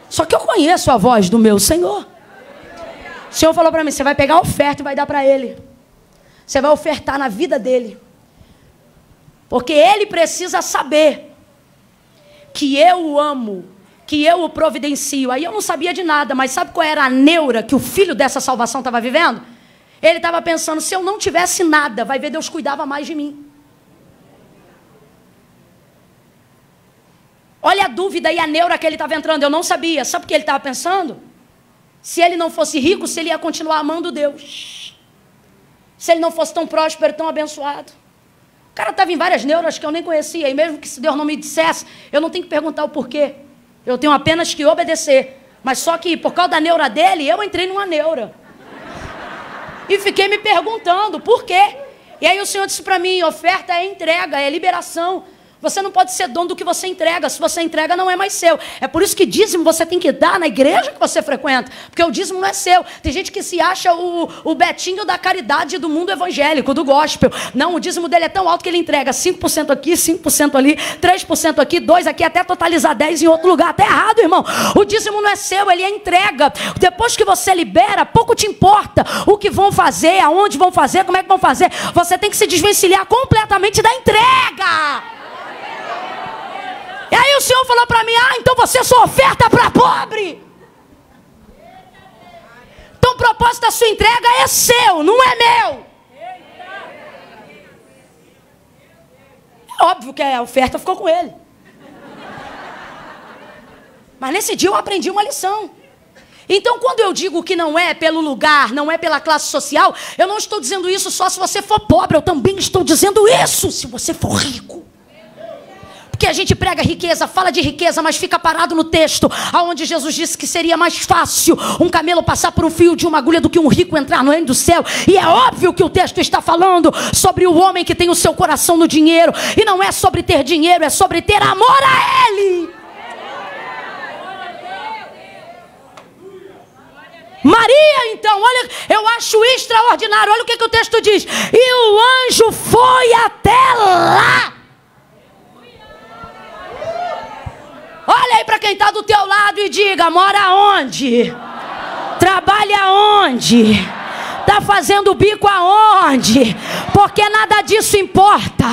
só que eu conheço a voz do meu Senhor. O Senhor falou pra mim, você vai pegar a oferta e vai dar pra Ele. Você vai ofertar na vida dele. Porque ele precisa saber que eu o amo, que eu o providencio. Aí eu não sabia de nada, mas sabe qual era a neura que o filho dessa salvação estava vivendo? Ele estava pensando, se eu não tivesse nada, vai ver, Deus cuidava mais de mim. Olha a dúvida e a neura que ele estava entrando, eu não sabia. Sabe o que ele estava pensando? Se ele não fosse rico, se ele ia continuar amando Deus. Se ele não fosse tão próspero, tão abençoado. O cara estava em várias neuras que eu nem conhecia, e mesmo que se Deus não me dissesse, eu não tenho que perguntar o porquê. Eu tenho apenas que obedecer. Mas só que, por causa da neura dele, eu entrei numa neura. E fiquei me perguntando, por quê? E aí o Senhor disse para mim, oferta é entrega, é liberação. Você não pode ser dono do que você entrega. Se você entrega, não é mais seu. É por isso que dízimo você tem que dar na igreja que você frequenta. Porque o dízimo não é seu. Tem gente que se acha o Betinho da caridade do mundo evangélico, do gospel. Não, o dízimo dele é tão alto que ele entrega 5% aqui, 5% ali, 3% aqui, 2% aqui, até totalizar 10% em outro lugar. Até errado, irmão. O dízimo não é seu, ele é entrega. Depois que você libera, pouco te importa o que vão fazer, aonde vão fazer, como é que vão fazer. Você tem que se desvencilhar completamente da entrega. E aí o Senhor falou para mim, ah, então você só oferta para pobre. Então o propósito da sua entrega é seu, não é meu. É óbvio que a oferta ficou com ele. Mas nesse dia eu aprendi uma lição. Então, quando eu digo que não é pelo lugar, não é pela classe social, eu não estou dizendo isso só se você for pobre, eu também estou dizendo isso se você for rico. Porque a gente prega riqueza, fala de riqueza, mas fica parado no texto, aonde Jesus disse que seria mais fácil um camelo passar por um fio de uma agulha do que um rico entrar no reino do céu. E é óbvio que o texto está falando sobre o homem que tem o seu coração no dinheiro. E não é sobre ter dinheiro, é sobre ter amor a Ele. Maria, então, olha, eu acho extraordinário. Olha o que o texto diz. E o anjo foi até lá. Olha aí para quem está do teu lado e diga, mora onde? Trabalha onde? Está fazendo bico aonde? Porque nada disso importa.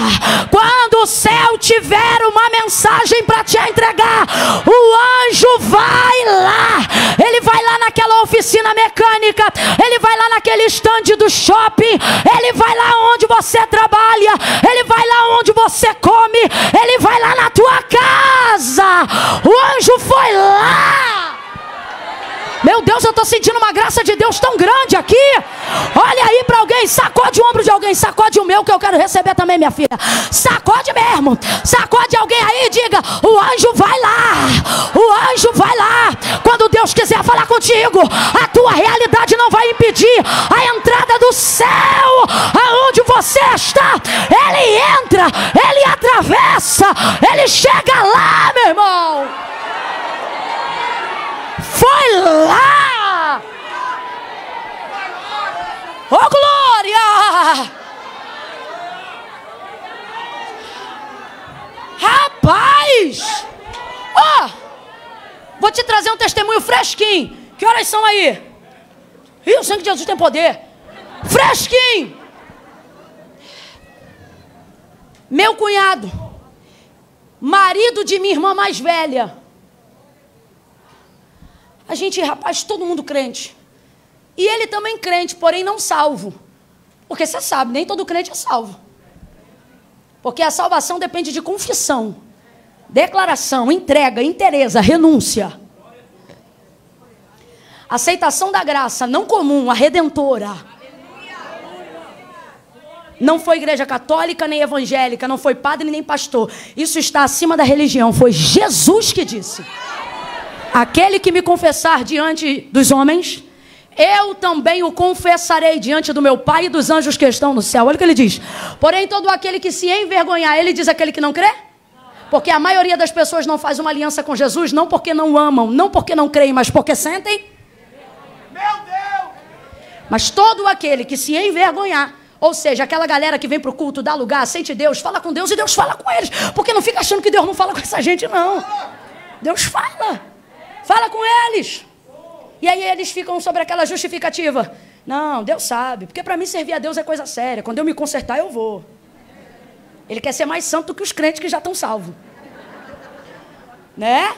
Quando o céu tiver uma mensagem para te entregar, o anjo vai lá. Ele vai lá naquela oficina mecânica, ele vai lá naquele estande do shopping, ele vai lá onde você trabalha, ele vai lá onde você come, ele vai lá na tua casa. O anjo foi lá. Meu Deus, eu estou sentindo uma graça de Deus tão grande aqui. Olha aí para alguém alguém, sacode o ombro de alguém, sacode o meu que eu quero receber também, minha filha. Sacode mesmo, sacode alguém aí e diga: o anjo vai lá, o anjo vai lá. Quando Deus quiser falar contigo, a tua realidade não vai impedir a entrada do céu aonde você está. Ele entra, ele atravessa, ele chega lá, meu irmão. Foi lá. Ô glória! Rapaz! Ó! Vou te trazer um testemunho fresquinho. Que horas são aí? Ih, o sangue de Jesus tem poder. Fresquinho! Meu cunhado, marido de minha irmã mais velha. A gente, rapaz, todo mundo crente. E ele também crente, porém não salvo. Porque você sabe, nem todo crente é salvo. Porque a salvação depende de confissão, declaração, entrega, interesa, renúncia. Aceitação da graça, não comum, a redentora. Não foi igreja católica nem evangélica, não foi padre nem pastor. Isso está acima da religião, foi Jesus que disse: aquele que me confessar diante dos homens, eu também o confessarei diante do meu Pai e dos anjos que estão no céu. Olha o que ele diz. Porém, todo aquele que se envergonhar, ele diz aquele que não crê? Porque a maioria das pessoas não faz uma aliança com Jesus, não porque não amam, não porque não creem, mas porque sentem. Meu Deus! Mas todo aquele que se envergonhar, ou seja, aquela galera que vem para o culto, dá lugar, sente Deus, fala com Deus e Deus fala com eles. Porque não fica achando que Deus não fala com essa gente, não. Deus fala. Fala com eles. E aí eles ficam sobre aquela justificativa. Não, Deus sabe. Porque para mim servir a Deus é coisa séria. Quando eu me consertar, eu vou. Ele quer ser mais santo que os crentes que já estão salvos. Né?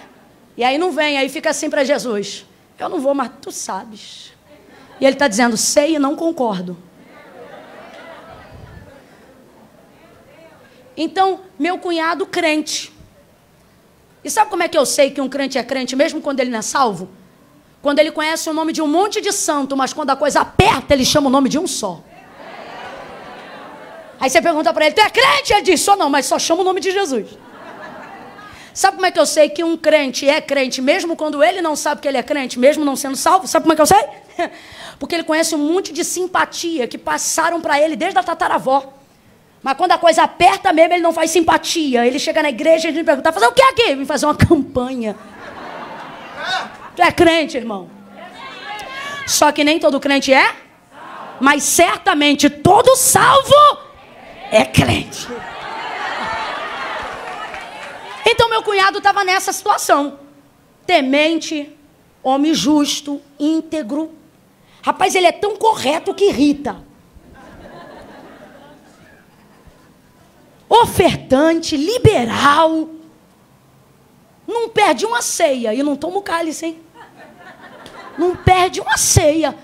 E aí não vem, aí fica assim para Jesus: eu não vou, mas tu sabes. E ele está dizendo: sei e não concordo. Então, meu cunhado crente. E sabe como é que eu sei que um crente é crente, mesmo quando ele não é salvo? Quando ele conhece o nome de um monte de santo, mas quando a coisa aperta, ele chama o nome de um só. Aí você pergunta para ele: tu é crente? Ele diz: só não, mas só chama o nome de Jesus. Sabe como é que eu sei que um crente é crente, mesmo quando ele não sabe que ele é crente, mesmo não sendo salvo? Sabe como é que eu sei? Porque ele conhece um monte de simpatia que passaram para ele desde a tataravó. Mas quando a coisa aperta mesmo, ele não faz simpatia. Ele chega na igreja e ele pergunta: fazer o que aqui? Vim fazer uma campanha. Tu é crente, irmão. Só que nem todo crente é, mas certamente todo salvo é crente. Então meu cunhado estava nessa situação. Temente, homem justo, íntegro. Rapaz, ele é tão correto que irrita. Ofertante, liberal. Não perde uma ceia. E não toma o cálice, hein? Não perde uma ceia.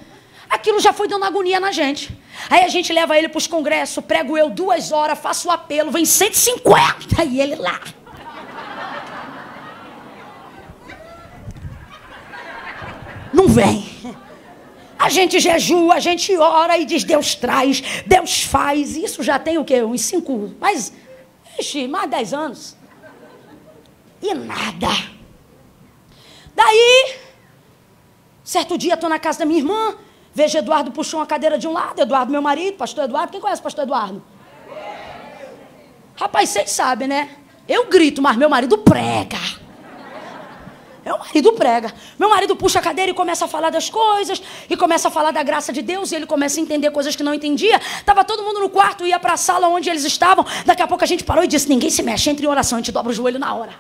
Aquilo já foi dando agonia na gente. Aí a gente leva ele para os congressos, prego eu 2 horas, faço o apelo, vem 150 e ele lá. Não vem. A gente jejua, a gente ora e diz: Deus traz, Deus faz. Isso já tem o quê? Uns 5, mais 10 anos. E nada. Daí, certo dia, estou na casa da minha irmã, vejo Eduardo puxou uma cadeira de um lado, Eduardo, meu marido, pastor Eduardo. Quem conhece o pastor Eduardo? Rapaz, vocês sabem, né? Eu grito, mas meu marido prega. Meu marido prega. Meu marido puxa a cadeira e começa a falar das coisas, e começa a falar da graça de Deus, e ele começa a entender coisas que não entendia. Tava todo mundo no quarto, ia para a sala onde eles estavam. Daqui a pouco a gente parou e disse: ninguém se mexe, entre em oração, a gente dobra o joelho na hora.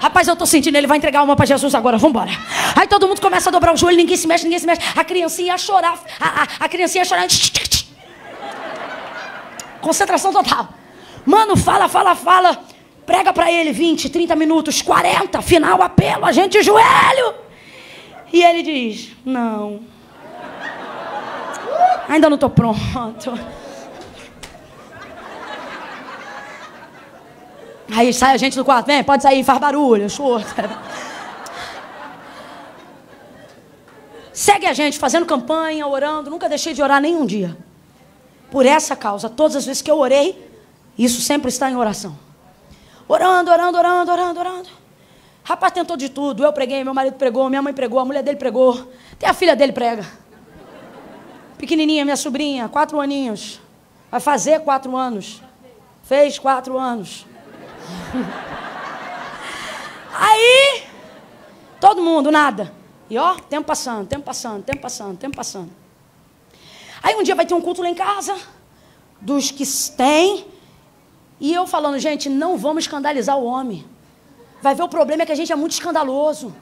Rapaz, eu tô sentindo, ele vai entregar uma para Jesus agora, vambora. Aí todo mundo começa a dobrar o joelho, ninguém se mexe, ninguém se mexe. A criancinha ia chorar, a criancinha ia chorar. Concentração total. Mano, fala, fala, fala. Prega para ele 20, 30 minutos, 40, final, apelo, a gente joelho. E ele diz: não. Ainda não tô pronto. Aí sai a gente do quarto, vem, pode sair, faz barulho, choro. Segue a gente fazendo campanha, orando, nunca deixei de orar nem um dia. por essa causa. Todas as vezes que eu orei, isso sempre está em oração. Orando, orando, orando, orando, orando. Rapaz tentou de tudo. Eu preguei, meu marido pregou, minha mãe pregou, a mulher dele pregou. Até a filha dele prega. Pequenininha, minha sobrinha, 4 aninhos. Vai fazer 4 anos. Fez 4 anos. Aí, todo mundo, nada. E ó, tempo passando, tempo passando, tempo passando, tempo passando. Aí um dia vai ter um culto lá em casa, dos que tem, e eu falando, gente, não vamos escandalizar o homem. Vai ver, o problema é que a gente é muito escandaloso.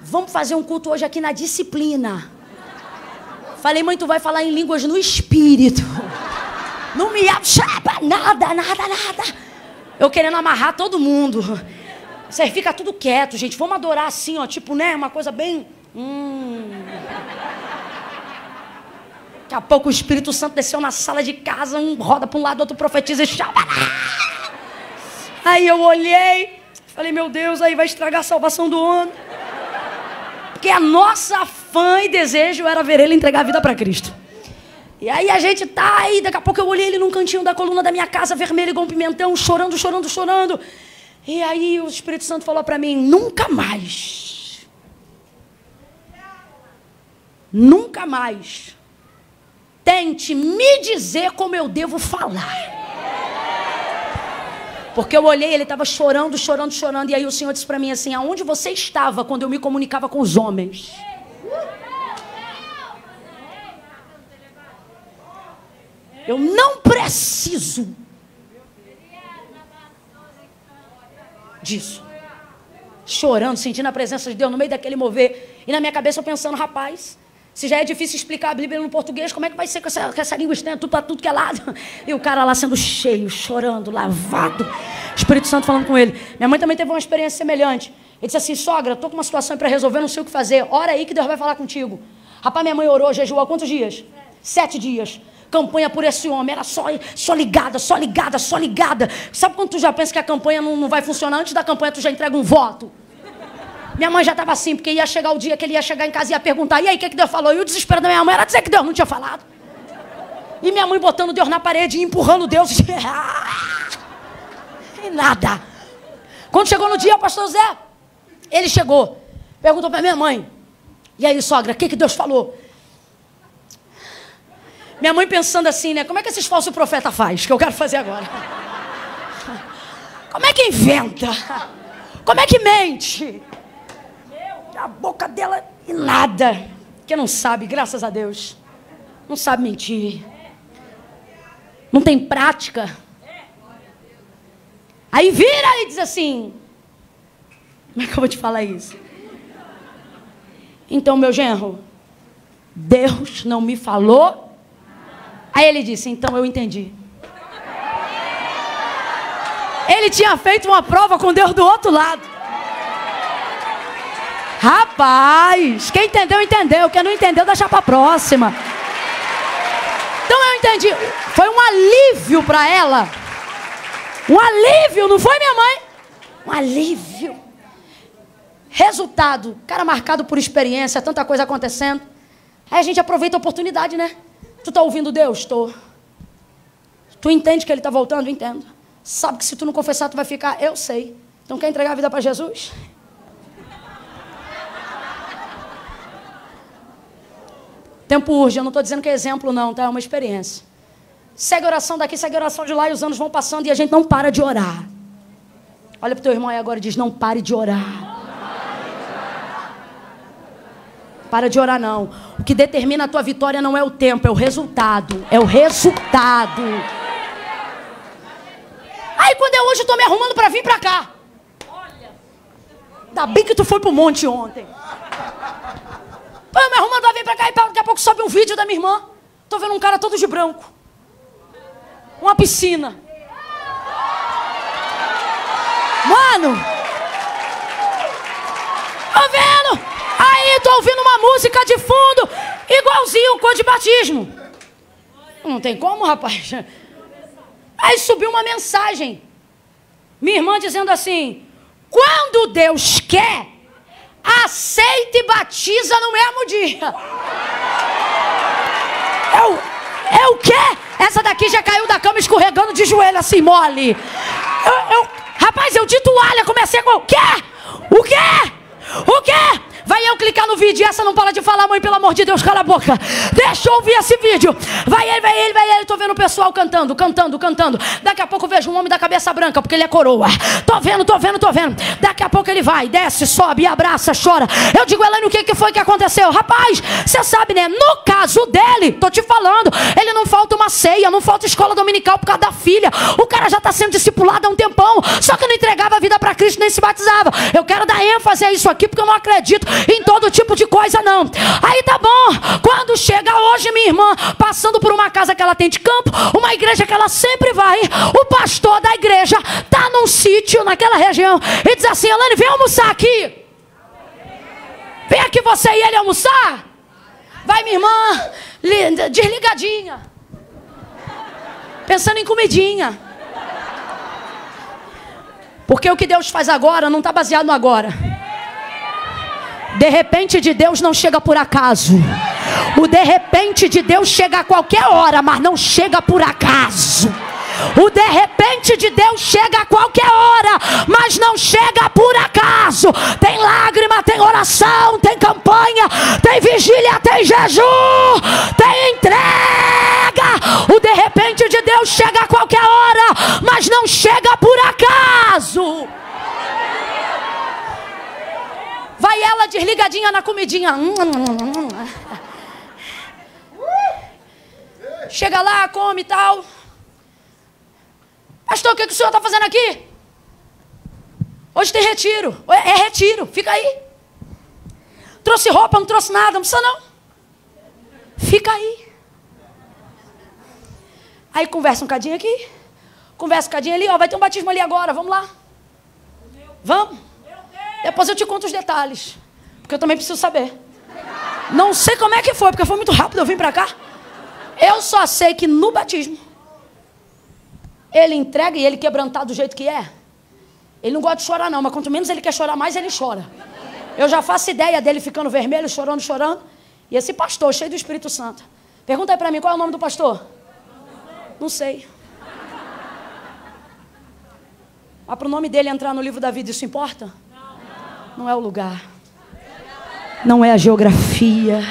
Vamos fazer um culto hoje aqui na disciplina. Falei, mãe, tu vai falar em línguas no espírito. Não me abchapa, nada, nada, nada. Eu querendo amarrar todo mundo. Você fica tudo quieto, gente. Vamos adorar assim, ó, tipo, né, uma coisa bem... Daqui a pouco o Espírito Santo desceu na sala de casa, um roda para um lado, outro profetiza e chama. Aí eu olhei, falei, meu Deus, aí vai estragar a salvação do homem. Porque a nossa fã e desejo era ver ele entregar a vida para Cristo. E aí a gente tá aí, daqui a pouco eu olhei ele num cantinho da coluna da minha casa, vermelho igual um pimentão, chorando, chorando, chorando. E aí o Espírito Santo falou para mim, nunca mais. Nunca mais. Tente me dizer como eu devo falar. Porque eu olhei, ele estava chorando, chorando, chorando. E aí o Senhor disse para mim assim, aonde você estava quando eu me comunicava com os homens? Eu não preciso disso. Chorando, sentindo a presença de Deus no meio daquele mover. E na minha cabeça eu pensando, rapaz... Se já é difícil explicar a Bíblia no português, como é que vai ser com essa língua estranha, tudo para tudo que é lado? E o cara lá sendo cheio, chorando, lavado. Espírito Santo falando com ele. Minha mãe também teve uma experiência semelhante. Ele disse assim, sogra, estou com uma situação para resolver, não sei o que fazer. Ora aí que Deus vai falar contigo. Rapaz, minha mãe orou, jejuou há quantos dias? 7 dias. Campanha por esse homem. Era só ligada, só ligada, só ligada. Sabe quando tu já pensa que a campanha não vai funcionar? Antes da campanha tu já entrega um voto. Minha mãe já estava assim, porque ia chegar o dia que ele ia chegar em casa e ia perguntar, e aí, o que Deus falou? E o desespero da minha mãe era dizer que Deus não tinha falado. E minha mãe botando Deus na parede e empurrando Deus. E nada. Quando chegou no dia, o pastor José, ele chegou, perguntou para minha mãe, e aí, sogra, o que Deus falou? Minha mãe pensando assim, né, como é que esses falsos profetas fazem, que eu quero fazer agora? Como é que inventa? Como é que mente? A boca dela e nada. Que não sabe, graças a Deus. Não sabe mentir. Não tem prática. Aí vira e diz assim. Como é que eu vou te falar isso? Então, meu genro, Deus não me falou. Aí ele disse, então eu entendi. Ele tinha feito uma prova com Deus do outro lado. Rapaz, quem entendeu, entendeu. Quem não entendeu, deixa pra próxima. Então eu entendi. Foi um alívio pra ela. Um alívio, não foi, minha mãe? Um alívio. Resultado. Cara marcado por experiência, tanta coisa acontecendo. Aí a gente aproveita a oportunidade, né? Tu tá ouvindo Deus? Tô. Tu entende que ele tá voltando? Entendo. Sabe que se tu não confessar, tu vai ficar? Eu sei. Então quer entregar a vida pra Jesus? Tempo urge, eu não estou dizendo que é exemplo não, tá? É uma experiência. Segue a oração daqui, segue a oração de lá, e os anos vão passando e a gente não para de orar. Olha para o teu irmão aí agora e diz, não pare de orar. Para de orar não. O que determina a tua vitória não é o tempo, é o resultado. É o resultado. Aí quando é hoje eu estou me arrumando para vir para cá. Ainda bem que tu foi para o monte ontem. Eu me arrumando, vem pra cá e daqui a pouco sobe um vídeo da minha irmã. Tô vendo um cara todo de branco. Uma piscina. Mano! Tô vendo! Aí tô ouvindo uma música de fundo, igualzinho cor de batismo. Não tem como, rapaz. Aí subiu uma mensagem. Minha irmã dizendo assim, quando Deus quer... aceita e batiza no mesmo dia. Eu, é o quê? Essa daqui já caiu da cama escorregando de joelho assim, mole. Rapaz, eu de toalha comecei com... O quê? Vai eu clicar no vídeo, essa não para de falar, mãe, pelo amor de Deus, cala a boca. Deixa eu ouvir esse vídeo. Vai ele, tô vendo o pessoal cantando. Daqui a pouco eu vejo um homem da cabeça branca, porque ele é coroa. Tô vendo. Daqui a pouco ele vai, desce, sobe, abraça, chora. Eu digo, Elaine, o que foi que aconteceu? Rapaz, você sabe, né? No caso dele, tô te falando, ele não falta uma ceia, não falta escola dominical por causa da filha. O cara já tá sendo discipulado há um tempão, só que não entregava a vida pra Cristo, nem se batizava. Eu quero dar ênfase a isso aqui, porque eu não acredito em todo tipo de coisa, não. Aí tá bom, quando chega hoje minha irmã, passando por uma casa que ela tem de campo, uma igreja que ela sempre vai, o pastor da igreja tá num sítio naquela região e diz assim, Elaine, vem almoçar aqui. Vem aqui você e ele almoçar. Vai minha irmã, desligadinha, pensando em comidinha. Porque o que Deus faz agora não tá baseado no agora. De repente de Deus não chega por acaso. O de repente de Deus chega a qualquer hora, mas não chega por acaso. O de repente de Deus chega a qualquer hora, mas não chega por acaso. Tem lágrima, tem oração, tem campanha, tem vigília, tem jejum, tem entrega. O de repente de Deus chega a qualquer hora, mas não chega por acaso. Vai ela desligadinha na comidinha. Chega lá, come e tal. Pastor, o que o senhor está fazendo aqui? Hoje tem retiro. É retiro, fica aí. Trouxe roupa, não trouxe nada, não precisa não. Fica aí. Aí conversa um cadinho aqui. Conversa um cadinho ali. Ó, vai ter um batismo ali agora, vamos lá. Vamos. Depois eu te conto os detalhes, porque eu também preciso saber. Não sei como é que foi, porque foi muito rápido, eu vim pra cá. Eu só sei que no batismo, ele entrega e ele quebrantado do jeito que é. Ele não gosta de chorar não, mas quanto menos ele quer chorar, mais ele chora. Eu já faço ideia dele ficando vermelho, chorando. E esse pastor, cheio do Espírito Santo. Pergunta aí pra mim, qual é o nome do pastor? Não sei. Mas pro nome dele entrar no livro da vida, isso importa? Não é o lugar, não é a geografia.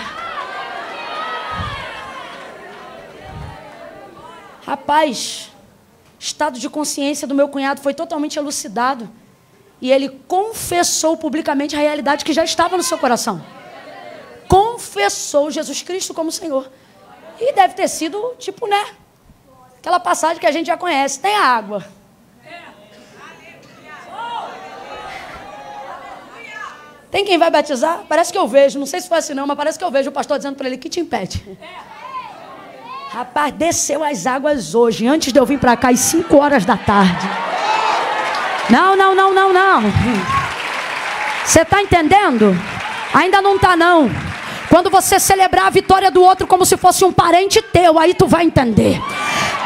Rapaz, estado de consciência do meu cunhado foi totalmente elucidado. E ele confessou publicamente a realidade que já estava no seu coração. Confessou Jesus Cristo como Senhor. E deve ter sido, tipo, né? Aquela passagem que a gente já conhece, tem a água. Tem quem vai batizar? Parece que eu vejo, não sei se foi assim não, mas parece que eu vejo o pastor dizendo para ele, que te impede? Rapaz, desceu as águas hoje, antes de eu vir para cá, às 5 horas da tarde. Não. Você está entendendo? Ainda não está não. Quando você celebrar a vitória do outro como se fosse um parente teu, aí tu vai entender.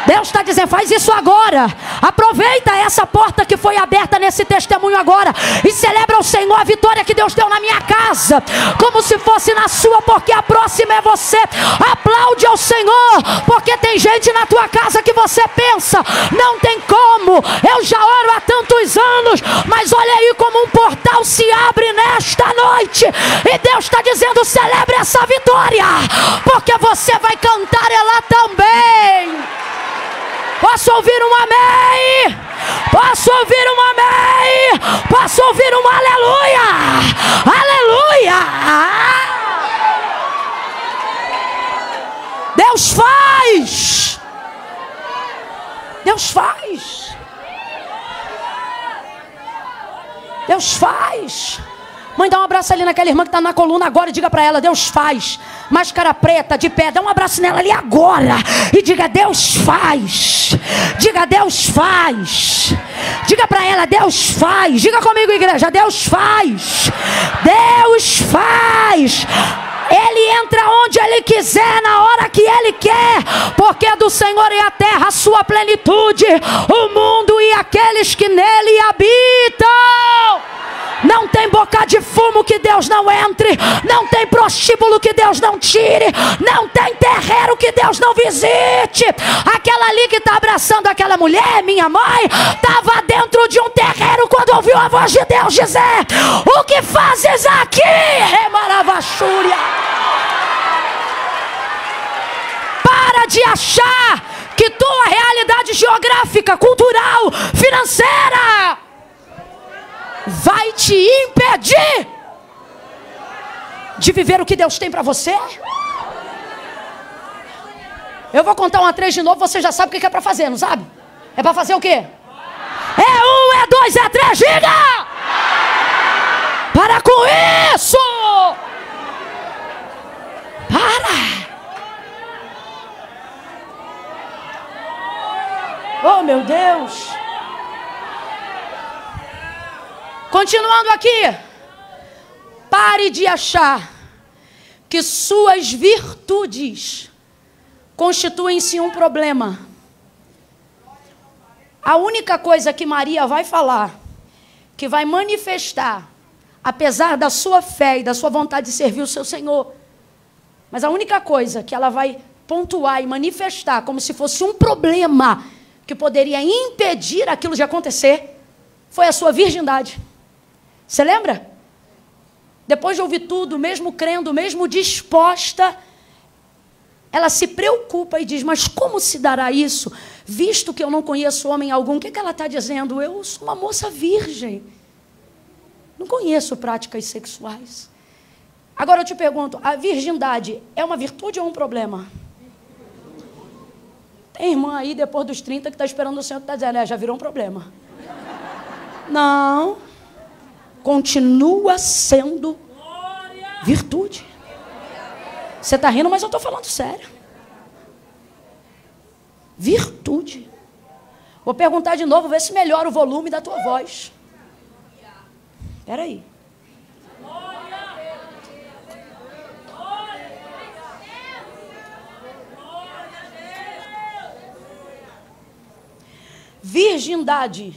Deus está dizendo, faz isso agora. Aproveita essa porta que foi aberta nesse testemunho agora e celebra ao Senhor a vitória que Deus deu na minha casa, como se fosse na sua, porque a próxima é você. Aplaude ao Senhor, porque tem gente na tua casa que você pensa, não tem como. Eu já oro há tantos anos, mas olha aí como um portal se abre nesta noite. E Deus está dizendo, celebre essa vitória, porque você vai cantar ela também. Posso ouvir um amém? Posso ouvir um amém? Posso ouvir um aleluia? Aleluia! Deus faz! Deus faz! Deus faz! Mãe, dá um abraço ali naquela irmã que está na coluna agora e diga para ela, Deus faz. Máscara preta, de pé, dá um abraço nela ali agora e diga, Deus faz. Diga, Deus faz. Diga para ela, Deus faz. Diga comigo, igreja, Deus faz. Deus faz. Ele entra onde Ele quiser, na hora que Ele quer, porque do Senhor é a terra, a sua plenitude, o mundo e aqueles que nele habitam. Não tem boca de fumo que Deus não entre. Não tem prostíbulo que Deus não tire. Não tem terreiro que Deus não visite. Aquela ali que está abraçando aquela mulher, minha mãe, estava dentro de um terreiro quando ouviu a voz de Deus dizer: o que fazes aqui, Remaravaxúria? Para de achar que tua realidade geográfica, cultural, financeira vai te impedir de viver o que Deus tem para você. Eu vou contar 1 a 3 de novo, você já sabe o que é para fazer, não sabe? É para fazer o quê? É 1, é 2, é 3, diga! Para com isso! Para! Oh, meu Deus! Continuando aqui. Pare de achar que suas virtudes constituem-se um problema. A única coisa que Maria vai falar, que vai manifestar, apesar da sua fé e da sua vontade de servir o seu Senhor, mas a única coisa que ela vai pontuar e manifestar como se fosse um problema que poderia impedir aquilo de acontecer, foi a sua virgindade. Você lembra? Depois de ouvir tudo, mesmo crendo, mesmo disposta, ela se preocupa e diz: mas como se dará isso, visto que eu não conheço homem algum? O que é que ela está dizendo? Eu sou uma moça virgem, não conheço práticas sexuais. Agora eu te pergunto, a virgindade é uma virtude ou um problema? Tem irmã aí depois dos 30 que está esperando o Senhor, que está dizendo: já virou um problema. Não, continua sendo virtude. Você está rindo, mas eu estou falando sério. Virtude. Vou perguntar de novo, ver se melhora o volume da tua voz. Espera aí. Virgindade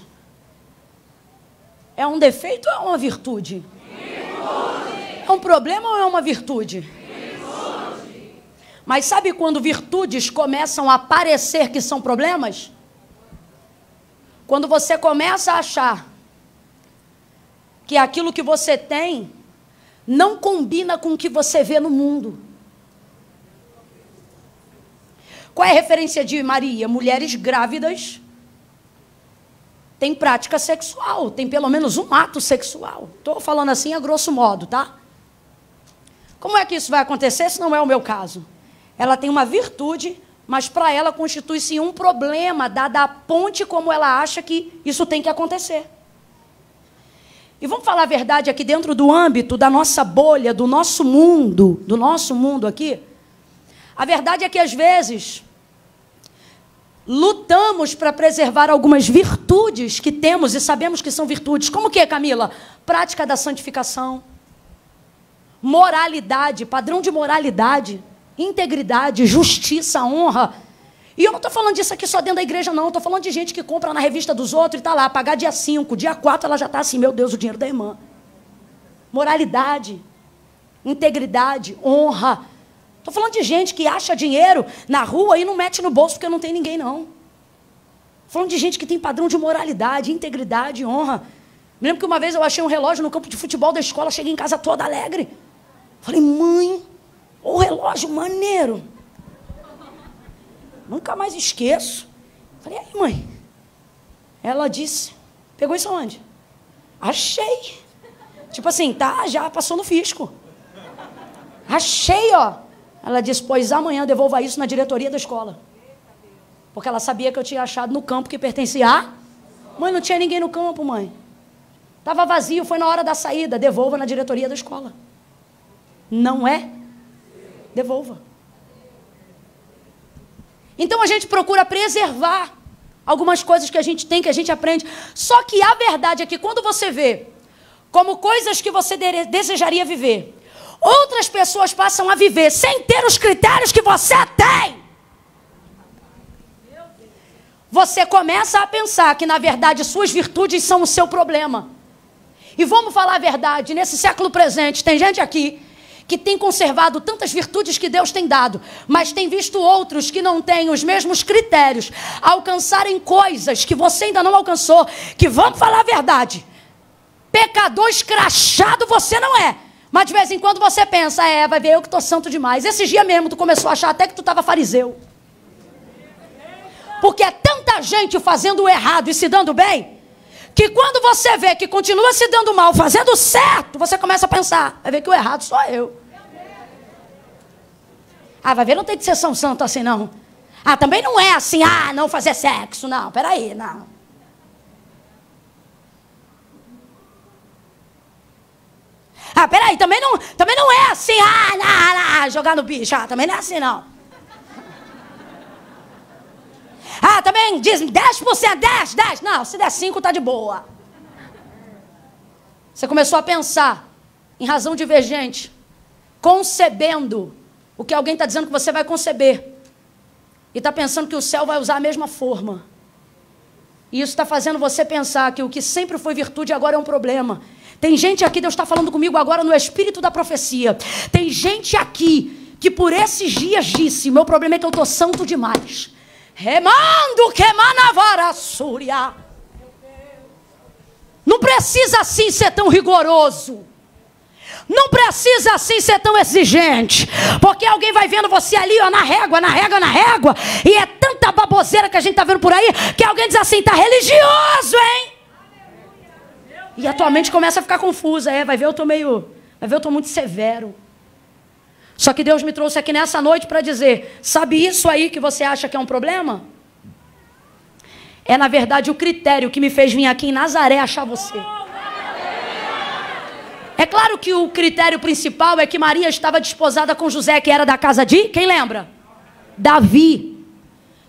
é um defeito ou é uma virtude? Virtude. É um problema ou é uma virtude? Virtude. Mas sabe quando virtudes começam a parecer que são problemas? Quando você começa a achar que aquilo que você tem não combina com o que você vê no mundo. Qual é a referência de Maria? Mulheres grávidas tem prática sexual, tem pelo menos um ato sexual. Estou falando assim a grosso modo, tá? Como é que isso vai acontecer se não é o meu caso? Ela tem uma virtude, mas para ela constitui-se um problema, dada a ponte como ela acha que isso tem que acontecer. E vamos falar a verdade aqui dentro do âmbito da nossa bolha, do nosso mundo aqui. A verdade é que às vezes lutamos para preservar algumas virtudes que temos e sabemos que são virtudes. Como que é, Camila? Prática da santificação, moralidade, padrão de moralidade, integridade, justiça, honra. E eu não estou falando disso aqui só dentro da igreja, não. Estou falando de gente que compra na revista dos outros e está lá, pagar dia 5, dia 4, ela já está assim: meu Deus, o dinheiro da irmã. Moralidade, integridade, honra. Estou falando de gente que acha dinheiro na rua e não mete no bolso porque não tem ninguém, não. Falando de gente que tem padrão de moralidade, integridade, honra. Me lembro que uma vez eu achei um relógio no campo de futebol da escola, cheguei em casa toda alegre. Falei: mãe, o relógio maneiro. Nunca mais esqueço. Falei: aí, mãe? Ela disse: pegou isso onde? Achei. Tipo assim, tá, já passou no fisco. Achei, ó. Ela disse: pois amanhã devolva isso na diretoria da escola. Porque ela sabia que eu tinha achado no campo que pertencia a... Mãe, não tinha ninguém no campo, mãe. Estava vazio, foi na hora da saída. Devolva na diretoria da escola. Não é? Devolva. Então a gente procura preservar algumas coisas que a gente tem, que a gente aprende. Só que a verdade é que quando você vê como coisas que você desejaria viver, outras pessoas passam a viver sem ter os critérios que você tem. Você começa a pensar que, na verdade, suas virtudes são o seu problema. E vamos falar a verdade, nesse século presente, tem gente aqui que tem conservado tantas virtudes que Deus tem dado, mas tem visto outros que não têm os mesmos critérios alcançarem coisas que você ainda não alcançou, que vamos falar a verdade. Pecador escrachado você não é, mas de vez em quando você pensa, vai ver eu que estou santo demais. Esses dias mesmo tu começou a achar até que tu estava fariseu. Porque é tanta gente fazendo o errado e se dando bem, que quando você vê que continua se dando mal, fazendo certo, você começa a pensar, vai ver que o errado sou eu. Vai ver, não tem que ser São Santo assim, não. Também não é assim, não fazer sexo, não, peraí, não. Peraí, também não é assim, jogar no bicho, também não é assim, não. Também diz 10%, 10. Não, se der 5, tá de boa. Você começou a pensar em razão divergente, concebendo o que alguém está dizendo que você vai conceber. E está pensando que o céu vai usar a mesma forma. E isso está fazendo você pensar que o que sempre foi virtude agora é um problema. Tem gente aqui, Deus está falando comigo agora no espírito da profecia. Tem gente aqui que por esses dias disse, meu problema é que eu estou santo demais. Remando que manavara súria. Não precisa assim ser tão rigoroso. Não precisa assim ser tão exigente. Porque alguém vai vendo você ali, ó, na régua. E é tanta baboseira que a gente tá vendo por aí, que alguém diz assim, tá religioso, hein? E a tua mente começa a ficar confusa. Vai ver eu tô muito severo. Só que Deus me trouxe aqui nessa noite para dizer, sabe isso aí que você acha que é um problema? É, na verdade, o critério que me fez vir aqui em Nazaré achar você. É claro que o critério principal é que Maria estava desposada com José, que era da casa de, quem lembra? Davi.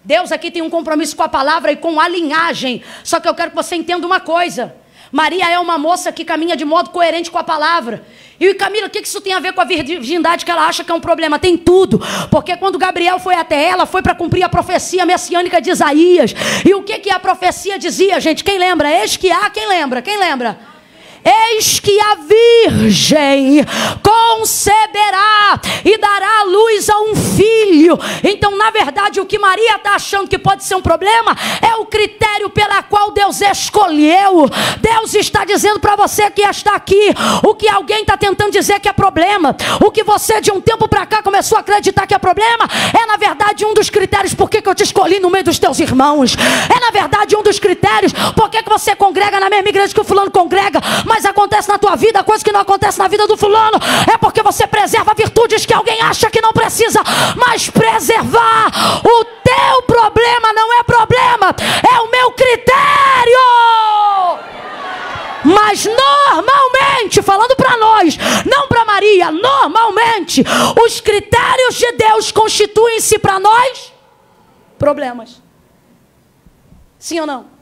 Deus aqui tem um compromisso com a palavra e com a linhagem. Só que eu quero que você entenda uma coisa. Maria é uma moça que caminha de modo coerente com a palavra. E Camila, o que isso tem a ver com a virgindade que ela acha que é um problema? Tem tudo. Porque quando Gabriel foi até ela, foi para cumprir a profecia messiânica de Isaías. E o que a profecia dizia, gente? Quem lembra? Eis que há, quem lembra? Quem lembra? Eis que a virgem conceberá e dará à luz a um filho. Então, na verdade, o que Maria está achando que pode ser um problema é o critério pela qual Deus escolheu. Deus está dizendo para você que está aqui o que alguém está tentando dizer que é problema. O que você de um tempo para cá começou a acreditar que é problema é, na verdade, um dos critérios por que eu te escolhi no meio dos teus irmãos. É, na verdade, um dos critérios por que você congrega na mesma igreja que o fulano congrega. Mas acontece na tua vida coisa que não acontece na vida do fulano. É porque você preserva virtudes que alguém acha que não precisa mais preservar. O teu problema não é problema, é o meu critério. Mas normalmente, falando para nós, não para Maria, normalmente os critérios de Deus constituem-se para nós problemas. Sim ou não?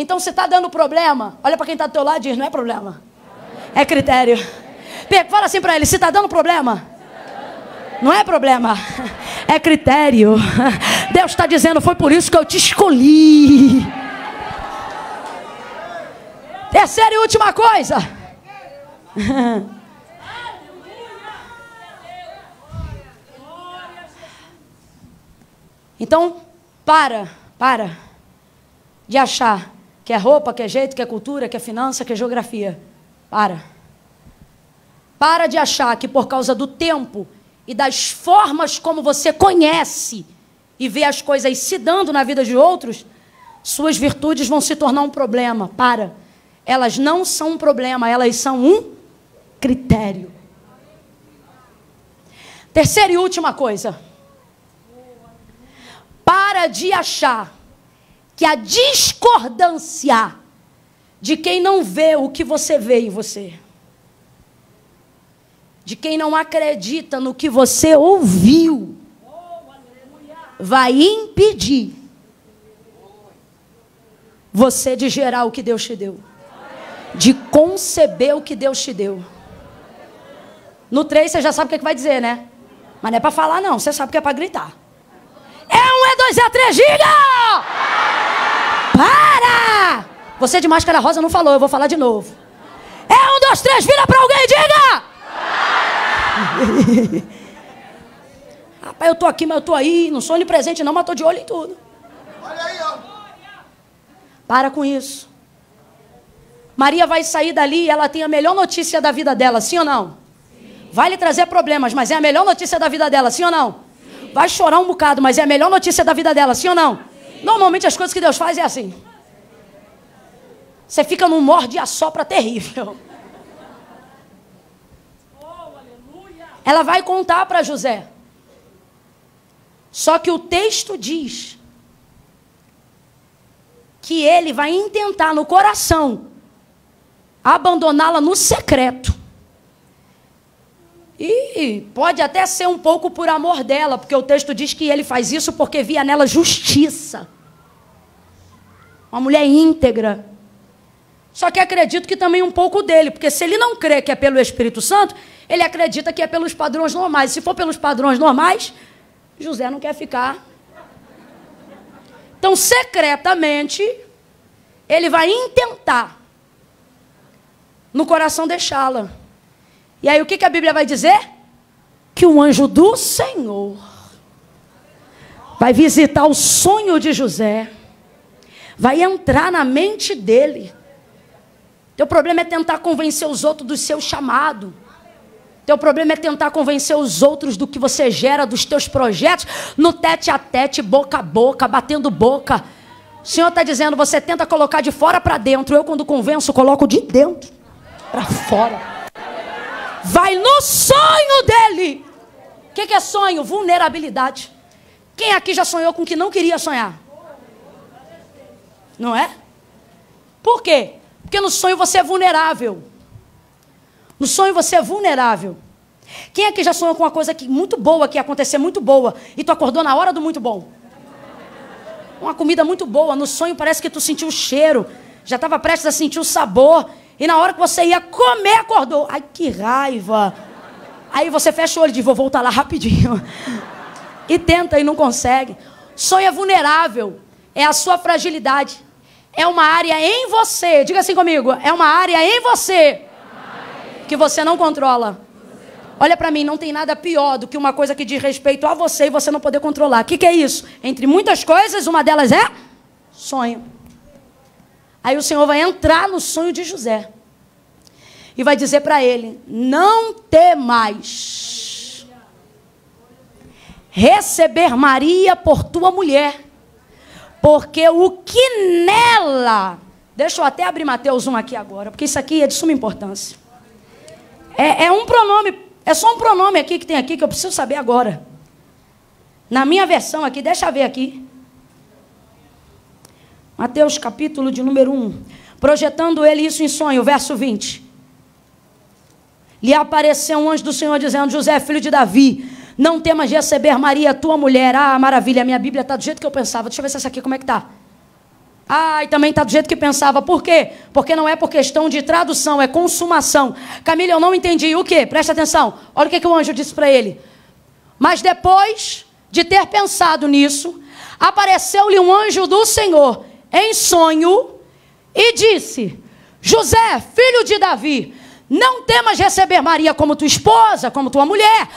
Então, se está dando problema, olha para quem está do teu lado e diz, não é problema, é critério. Fala assim para ele, se está dando problema, não é problema, é critério. Deus está dizendo, foi por isso que eu te escolhi. Terceira e última coisa. Então, para de achar que é roupa, que é jeito, que é cultura, que é finança, que é geografia. Para de achar que por causa do tempo e das formas como você conhece e vê as coisas se dando na vida de outros, suas virtudes vão se tornar um problema. Para. Elas não são um problema, elas são um critério. Terceira e última coisa. Para de achar que a discordância de quem não vê o que você vê em você, de quem não acredita no que você ouviu, vai impedir você de gerar o que Deus te deu, de conceber o que Deus te deu. No 3 você já sabe o que é que vai dizer, né? Mas não é para falar, não. Você sabe que é para gritar. É 1, é 2, é 3, diga! Para! Você de máscara rosa não falou, eu vou falar de novo. dois, três, vira para alguém e diga! Rapaz, eu tô aqui, mas eu tô aí. Não sou onipresente não, mas tô de olho em tudo. Olha aí, ó. Para com isso. Maria vai sair dali e ela tem a melhor notícia da vida dela, sim ou não? Sim. Vai lhe trazer problemas, mas é a melhor notícia da vida dela, sim ou não? Sim. Vai chorar um bocado, mas é a melhor notícia da vida dela, sim ou não? Sim. Normalmente as coisas que Deus faz é assim. Você fica num morde-a-sopra terrível. Ela vai contar para José. Só que o texto diz que ele vai intentar no coração abandoná-la no secreto. E pode até ser um pouco por amor dela, porque o texto diz que ele faz isso porque via nela justiça. Uma mulher íntegra. Só que acredito que também um pouco dele, porque se ele não crê que é pelo Espírito Santo, ele acredita que é pelos padrões normais. Se for pelos padrões normais, José não quer ficar. Então, secretamente, ele vai intentar no coração deixá-la. E aí, o que a Bíblia vai dizer? Que o anjo do Senhor vai visitar o sonho de José, vai entrar na mente dele. Teu problema é tentar convencer os outros do seu chamado. Teu problema é tentar convencer os outros do que você gera, dos teus projetos, no tete-a-tete, boca a boca, batendo boca. O Senhor está dizendo, você tenta colocar de fora para dentro. Eu, quando convenço, coloco de dentro para fora. Vai no sonho dele. O que é sonho? Vulnerabilidade. Quem aqui já sonhou com o que não queria sonhar? Não é? Por quê? Porque no sonho você é vulnerável. No sonho você é vulnerável. Quem aqui já sonhou com uma coisa que, muito boa, que ia acontecer muito boa, e tu acordou na hora do muito bom? Uma comida muito boa, no sonho parece que tu sentiu o cheiro, já estava prestes a sentir o sabor, e na hora que você ia comer, acordou. Ai, que raiva. Aí você fecha o olho e diz, vou voltar lá rapidinho. E tenta e não consegue. Sonho é vulnerável, é a sua fragilidade. É uma área em você, diga assim comigo, é uma área em você que você não controla. Olha para mim, não tem nada pior do que uma coisa que diz respeito a você e você não poder controlar. O que é isso? Entre muitas coisas, uma delas é sonho. Aí o Senhor vai entrar no sonho de José e vai dizer para ele, não temas receber Maria por tua mulher. Porque o que nela... Deixa eu até abrir Mateus 1 aqui agora, porque isso aqui é de suma importância. É um pronome, é só um pronome aqui que tem aqui que eu preciso saber agora. Na minha versão aqui, deixa eu ver aqui. Mateus capítulo de número 1. Projetando ele isso em sonho, verso 20. Lhe apareceu um anjo do Senhor dizendo, José, filho de Davi... Não temas receber Maria, tua mulher. Ah, maravilha, minha Bíblia está do jeito que eu pensava. Deixa eu ver se essa aqui, como é que está? Ah, e também está do jeito que pensava. Por quê? Porque não é por questão de tradução, é consumação. Camila, eu não entendi. O quê? Presta atenção. Olha o que o anjo disse para ele. Mas depois de ter pensado nisso, apareceu-lhe um anjo do Senhor em sonho e disse, José, filho de Davi, não temas receber Maria como tua esposa, como tua mulher...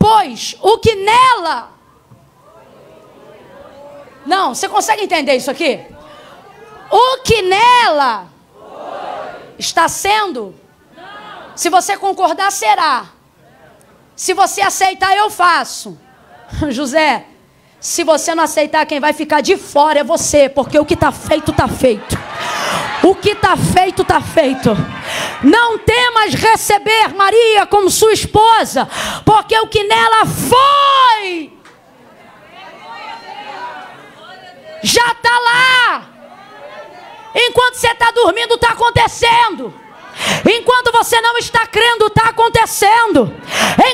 Pois o que nela... Não, você consegue entender isso aqui? O que nela está sendo... Se você concordar, será. Se você aceitar, eu faço. José, se você não aceitar, quem vai ficar de fora é você, porque o que está feito, está feito. O que está feito, está feito. Não temas receber Maria como sua esposa, porque o que nela foi já está lá. Enquanto você está dormindo, está acontecendo. Enquanto você não está crendo, está acontecendo.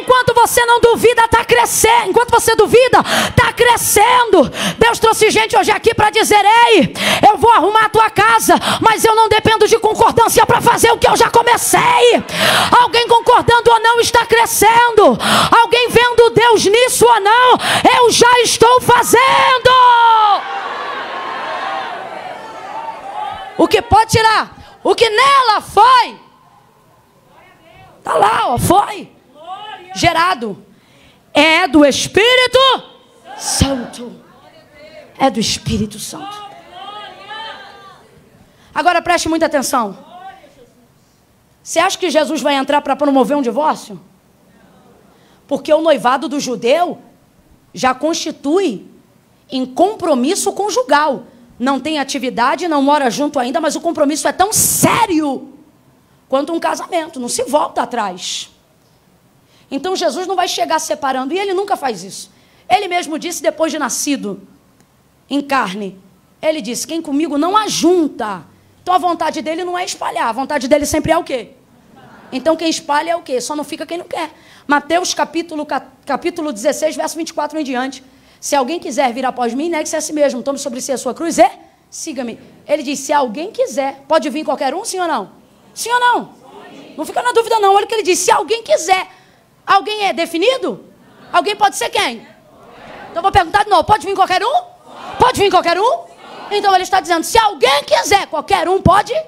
Enquanto você não duvida, está crescendo. Enquanto você duvida, está crescendo. Deus trouxe gente hoje aqui para dizer, ei, eu vou arrumar a tua casa, mas eu não dependo de concordância para fazer o que eu já comecei. Alguém concordando ou não está crescendo. Alguém vendo Deus nisso ou não, eu já estou fazendo. O que pode tirar? O que nela foi, Está lá, ó, foi. Glória. Gerado. É do Espírito Santo. É do Espírito Santo. Agora preste muita atenção. Você acha que Jesus vai entrar para promover um divórcio? Porque o noivado do judeu já constitui em compromisso conjugal. Não tem atividade, não mora junto ainda, mas o compromisso é tão sério quanto um casamento, não se volta atrás. Então Jesus não vai chegar separando, e ele nunca faz isso. Ele mesmo disse, depois de nascido em carne, ele disse, quem comigo não ajunta. Então a vontade dele não é espalhar, a vontade dele sempre é o quê? Então quem espalha é o quê? Só não fica quem não quer. Mateus capítulo 16, verso 24 em diante. Se alguém quiser vir após mim, negue-se a si mesmo, tome sobre si a sua cruz e siga-me. Ele diz, se alguém quiser, pode vir qualquer um, sim ou não? Sim ou não? Sim. Não fica na dúvida não, olha o que ele diz, se alguém quiser. Alguém é definido? Não. Alguém pode ser quem? Não. Então vou perguntar de novo, pode vir qualquer um? Não. Pode vir qualquer um? Não. Então ele está dizendo, se alguém quiser, qualquer um pode? Sim.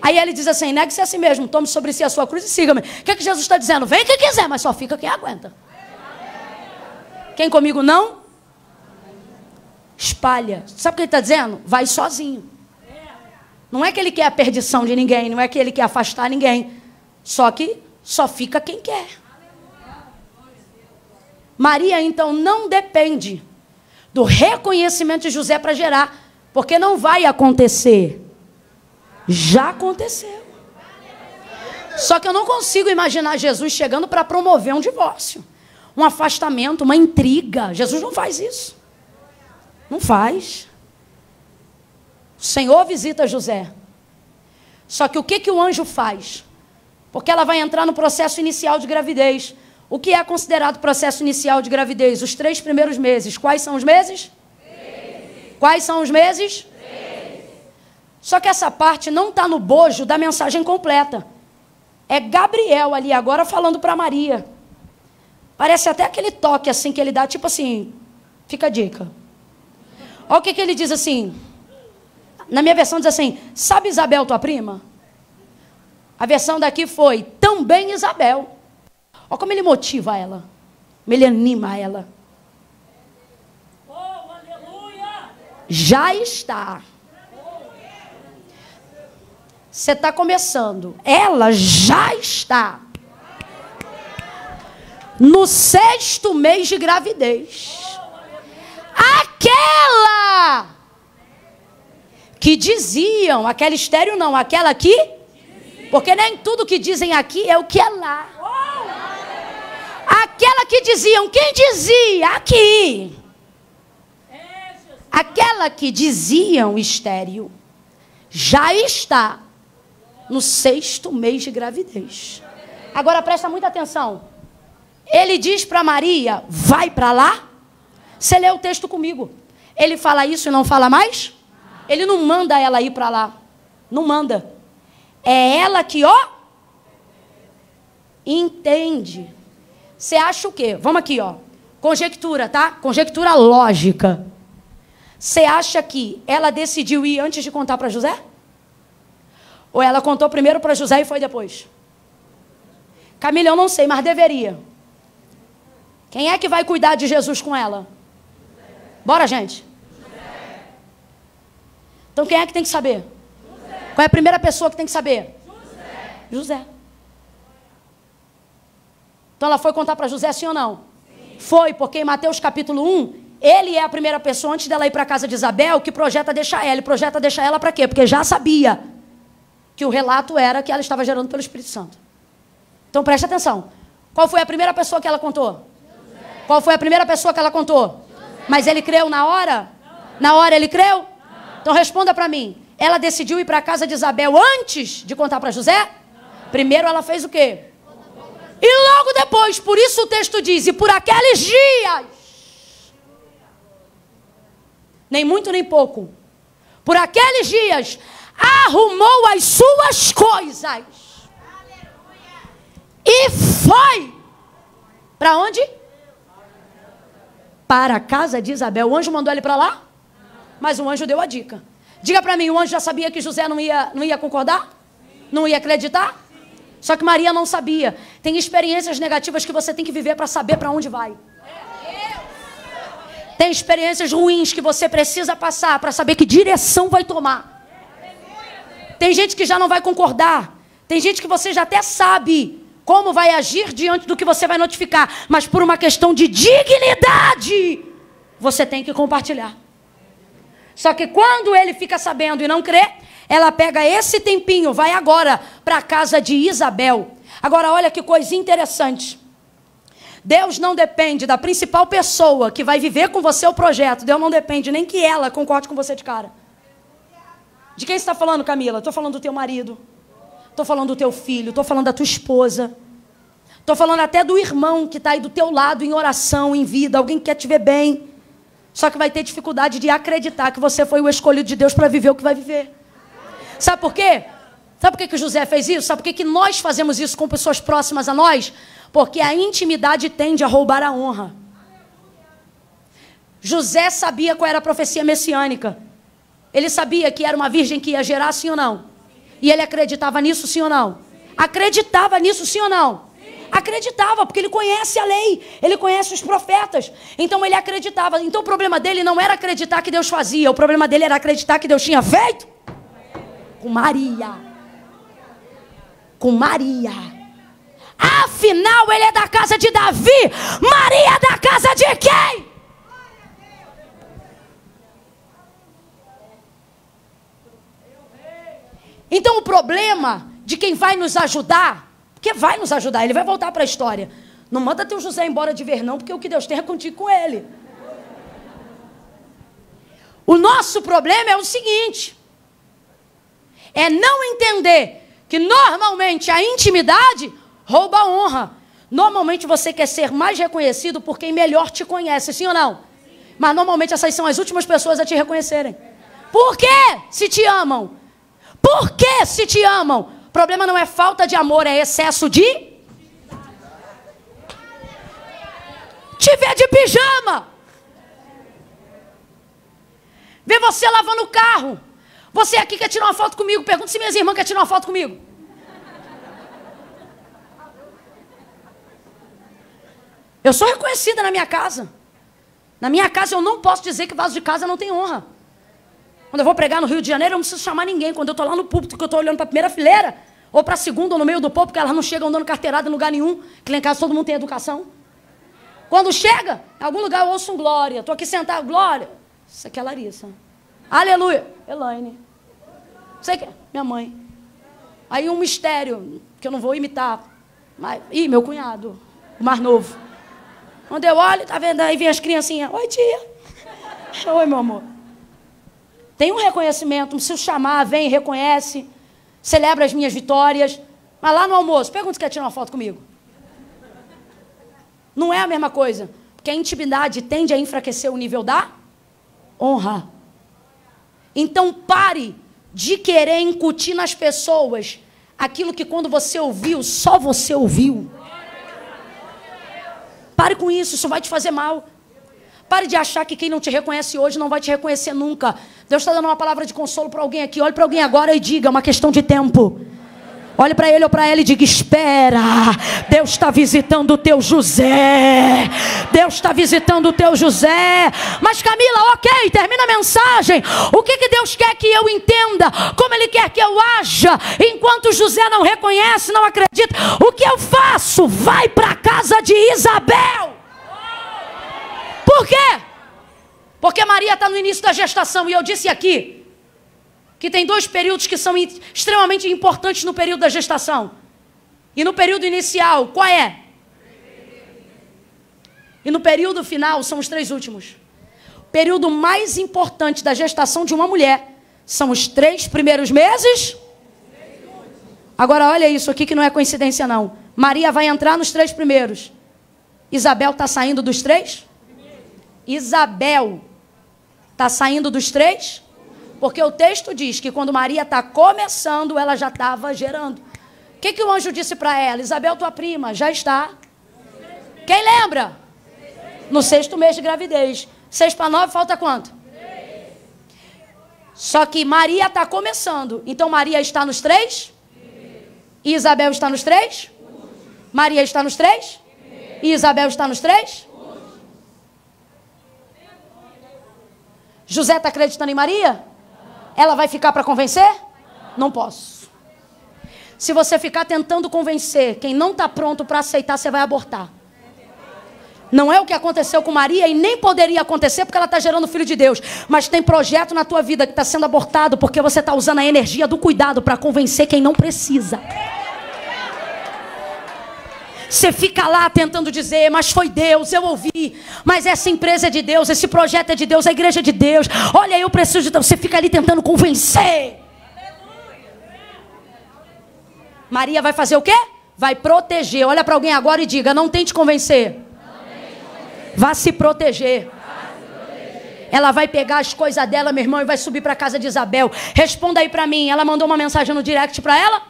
Aí ele diz assim, negue-se a si mesmo, tome sobre si a sua cruz e siga-me. O que é que Jesus está dizendo? Vem quem quiser, mas só fica quem aguenta. Quem comigo não? Espalha. Sabe o que ele está dizendo? Vai sozinho. Não é que ele quer a perdição de ninguém, não é que ele quer afastar ninguém. Só que só fica quem quer. Maria, então, não depende do reconhecimento de José para gerar, porque não vai acontecer. Já aconteceu. Só que eu não consigo imaginar Jesus chegando para promover um divórcio, um afastamento, uma intriga. Jesus não faz isso. Não faz. O Senhor visita José. Só que o que o anjo faz? Porque ela vai entrar no processo inicial de gravidez. O que é considerado processo inicial de gravidez? Os 3 primeiros meses. Quais são os meses? 3. Quais são os meses? 3. Só que essa parte não está no bojo da mensagem completa. É Gabriel ali agora falando para Maria. Parece até aquele toque assim que ele dá, tipo assim, fica a dica. Olha o que ele diz assim. Na minha versão diz assim, sabe Isabel, tua prima? A versão daqui foi, também Isabel. Olha como ele motiva ela, como ele anima ela. Oh, aleluia! Já está. Você está começando. Ela já está no 6º mês de gravidez. Aquela que diziam, aquela estéril não, aquela aqui, porque nem tudo que dizem aqui é o que é lá. Aquela que diziam, quem dizia? Aqui. Aquela que diziam estéril, já está no 6º mês de gravidez. Agora presta muita atenção. Ele diz para Maria, vai para lá. Você lê o texto comigo. Ele fala isso e não fala mais? Ele não manda ela ir para lá. Não manda. É ela que, ó, entende. Você acha o quê? Vamos aqui, ó. Conjectura, tá? Conjectura lógica. Você acha que ela decidiu ir antes de contar para José? Ou ela contou primeiro para José e foi depois? Camila, eu não sei, mas deveria. Quem é que vai cuidar de Jesus com ela? Bora, gente. Então quem é que tem que saber? José. Qual é a primeira pessoa que tem que saber? José. José. Então ela foi contar para José, sim ou não? Sim. Foi, porque em Mateus capítulo 1, ele é a primeira pessoa, antes dela ir para a casa de Isabel, que projeta deixar ela. Ele projeta deixar ela para quê? Porque já sabia que o relato era que ela estava gerando pelo Espírito Santo. Então preste atenção. Qual foi a primeira pessoa que ela contou? José. Qual foi a primeira pessoa que ela contou? José. Mas ele creu na hora? Não. Na hora ele creu? Então responda para mim, ela decidiu ir para a casa de Isabel antes de contar para José? Não. Primeiro ela fez o quê? E logo depois, por isso o texto diz, e por aqueles dias, nem muito nem pouco, por aqueles dias, arrumou as suas coisas. Aleluia. E foi, para onde? Para a casa de Isabel. O anjo mandou ele para lá? Mas o anjo deu a dica. Diga para mim, o anjo já sabia que José não ia concordar? Não ia acreditar? Só que Maria não sabia. Tem experiências negativas que você tem que viver para saber para onde vai. Tem experiências ruins que você precisa passar para saber que direção vai tomar. Tem gente que já não vai concordar. Tem gente que você já até sabe como vai agir diante do que você vai notificar. Mas por uma questão de dignidade, você tem que compartilhar. Só que quando ele fica sabendo e não crê, ela pega esse tempinho, vai agora para a casa de Isabel. Agora olha que coisa interessante. Deus não depende da principal pessoa que vai viver com você o projeto. Deus não depende nem que ela concorde com você de cara. De quem você está falando, Camila? Estou falando do teu marido. Estou falando do teu filho. Estou falando da tua esposa. Estou falando até do irmão que está aí do teu lado em oração, em vida. Alguém que quer te ver bem. Só que vai ter dificuldade de acreditar que você foi o escolhido de Deus para viver o que vai viver. Sabe por quê? Sabe por que José fez isso? Sabe por que nós fazemos isso com pessoas próximas a nós? Porque a intimidade tende a roubar a honra. José sabia qual era a profecia messiânica. Ele sabia que era uma virgem que ia gerar, sim ou não? E ele acreditava nisso, sim ou não? Acreditava nisso, sim ou não? Acreditava, porque ele conhece a lei, ele conhece os profetas. Então ele acreditava. Então o problema dele não era acreditar que Deus fazia, o problema dele era acreditar que Deus tinha feito com Maria. Com Maria. Afinal, ele é da casa de Davi. Maria é da casa de quem? Então o problema de quem vai nos ajudar, porque vai nos ajudar, ele vai voltar para a história. Não manda teu José embora de ver não, porque o que Deus tem é contigo com ele. O nosso problema é o seguinte, é não entender que normalmente a intimidade rouba a honra. Normalmente você quer ser mais reconhecido por quem melhor te conhece, sim ou não? Sim. Mas normalmente essas são as últimas pessoas a te reconhecerem. Por quê? Se te amam. Por quê? Se te amam. O problema não é falta de amor, é excesso de... Te ver de pijama. Vê você lavando o carro. Você aqui quer tirar uma foto comigo. Pergunta se minhas irmãs querem tirar uma foto comigo. Eu sou reconhecida na minha casa. Na minha casa eu não posso dizer que vaso de casa não tem honra. Quando eu vou pregar no Rio de Janeiro, eu não preciso chamar ninguém. Quando eu estou lá no púlpito, que eu estou olhando para a primeira fileira, ou para a segunda, ou no meio do povo, porque elas não chegam dando carteirada em lugar nenhum, que lá em casa todo mundo tem educação. Quando chega, em algum lugar eu ouço um glória. Estou aqui sentado, glória. Isso aqui é Larissa. Aleluia. Elaine. Isso aqui é minha mãe. Aí um mistério, que eu não vou imitar. Mas... Ih, meu cunhado, o mais novo. Quando eu olho, tá vendo? Aí vem as criancinhas. Oi, tia. Oi, meu amor. Tem um reconhecimento, não preciso chamar, vem, reconhece, celebra as minhas vitórias. Mas lá no almoço, pergunta se quer tirar uma foto comigo. Não é a mesma coisa. Porque a intimidade tende a enfraquecer o nível da honra. Então pare de querer incutir nas pessoas aquilo que quando você ouviu, só você ouviu. Pare com isso, isso vai te fazer mal. Pare de achar que quem não te reconhece hoje não vai te reconhecer nunca. Deus está dando uma palavra de consolo para alguém aqui. Olhe para alguém agora e diga, é uma questão de tempo. Olhe para ele ou para ela e diga, espera, Deus está visitando o teu José. Deus está visitando o teu José. Mas Camila, ok, termina a mensagem. O que Deus quer que eu entenda? Como Ele quer que eu haja? Enquanto José não reconhece, não acredita, o que eu faço? Vai para a casa de Isabel. Por quê? Porque Maria está no início da gestação. E eu disse aqui que tem dois períodos que são extremamente importantes no período da gestação. E no período inicial, qual é? E no período final, são os três últimos. O período mais importante da gestação de uma mulher são os 3 primeiros meses. Agora, olha isso aqui que não é coincidência, não. Maria vai entrar nos 3 primeiros. Isabel está saindo dos 3? Isabel está saindo dos 3? Porque o texto diz que quando Maria está começando, ela já estava gerando. O que o anjo disse para ela? Isabel, tua prima, já está. Quem lembra? No 6º mês de gravidez. 6 para 9, falta quanto? 3. Só que Maria está começando. Então Maria está nos 3? Isabel está nos três? Maria está nos três? E Isabel está nos três? José está acreditando em Maria? Ela vai ficar para convencer? Não posso. Se você ficar tentando convencer quem não está pronto para aceitar, você vai abortar. Não é o que aconteceu com Maria e nem poderia acontecer porque ela está gerando o Filho de Deus. Mas tem projeto na tua vida que está sendo abortado porque você está usando a energia do cuidado para convencer quem não precisa. Você fica lá tentando dizer, mas foi Deus, eu ouvi, mas essa empresa é de Deus, esse projeto é de Deus, a igreja é de Deus, olha, eu preciso de Deus. Você fica ali tentando convencer. Maria vai fazer o quê? Vai proteger. Olha para alguém agora e diga, não tente convencer. Vá se proteger. Ela vai pegar as coisas dela, meu irmão, e vai subir para a casa de Isabel. Responda aí para mim, ela mandou uma mensagem no direct para ela? Não.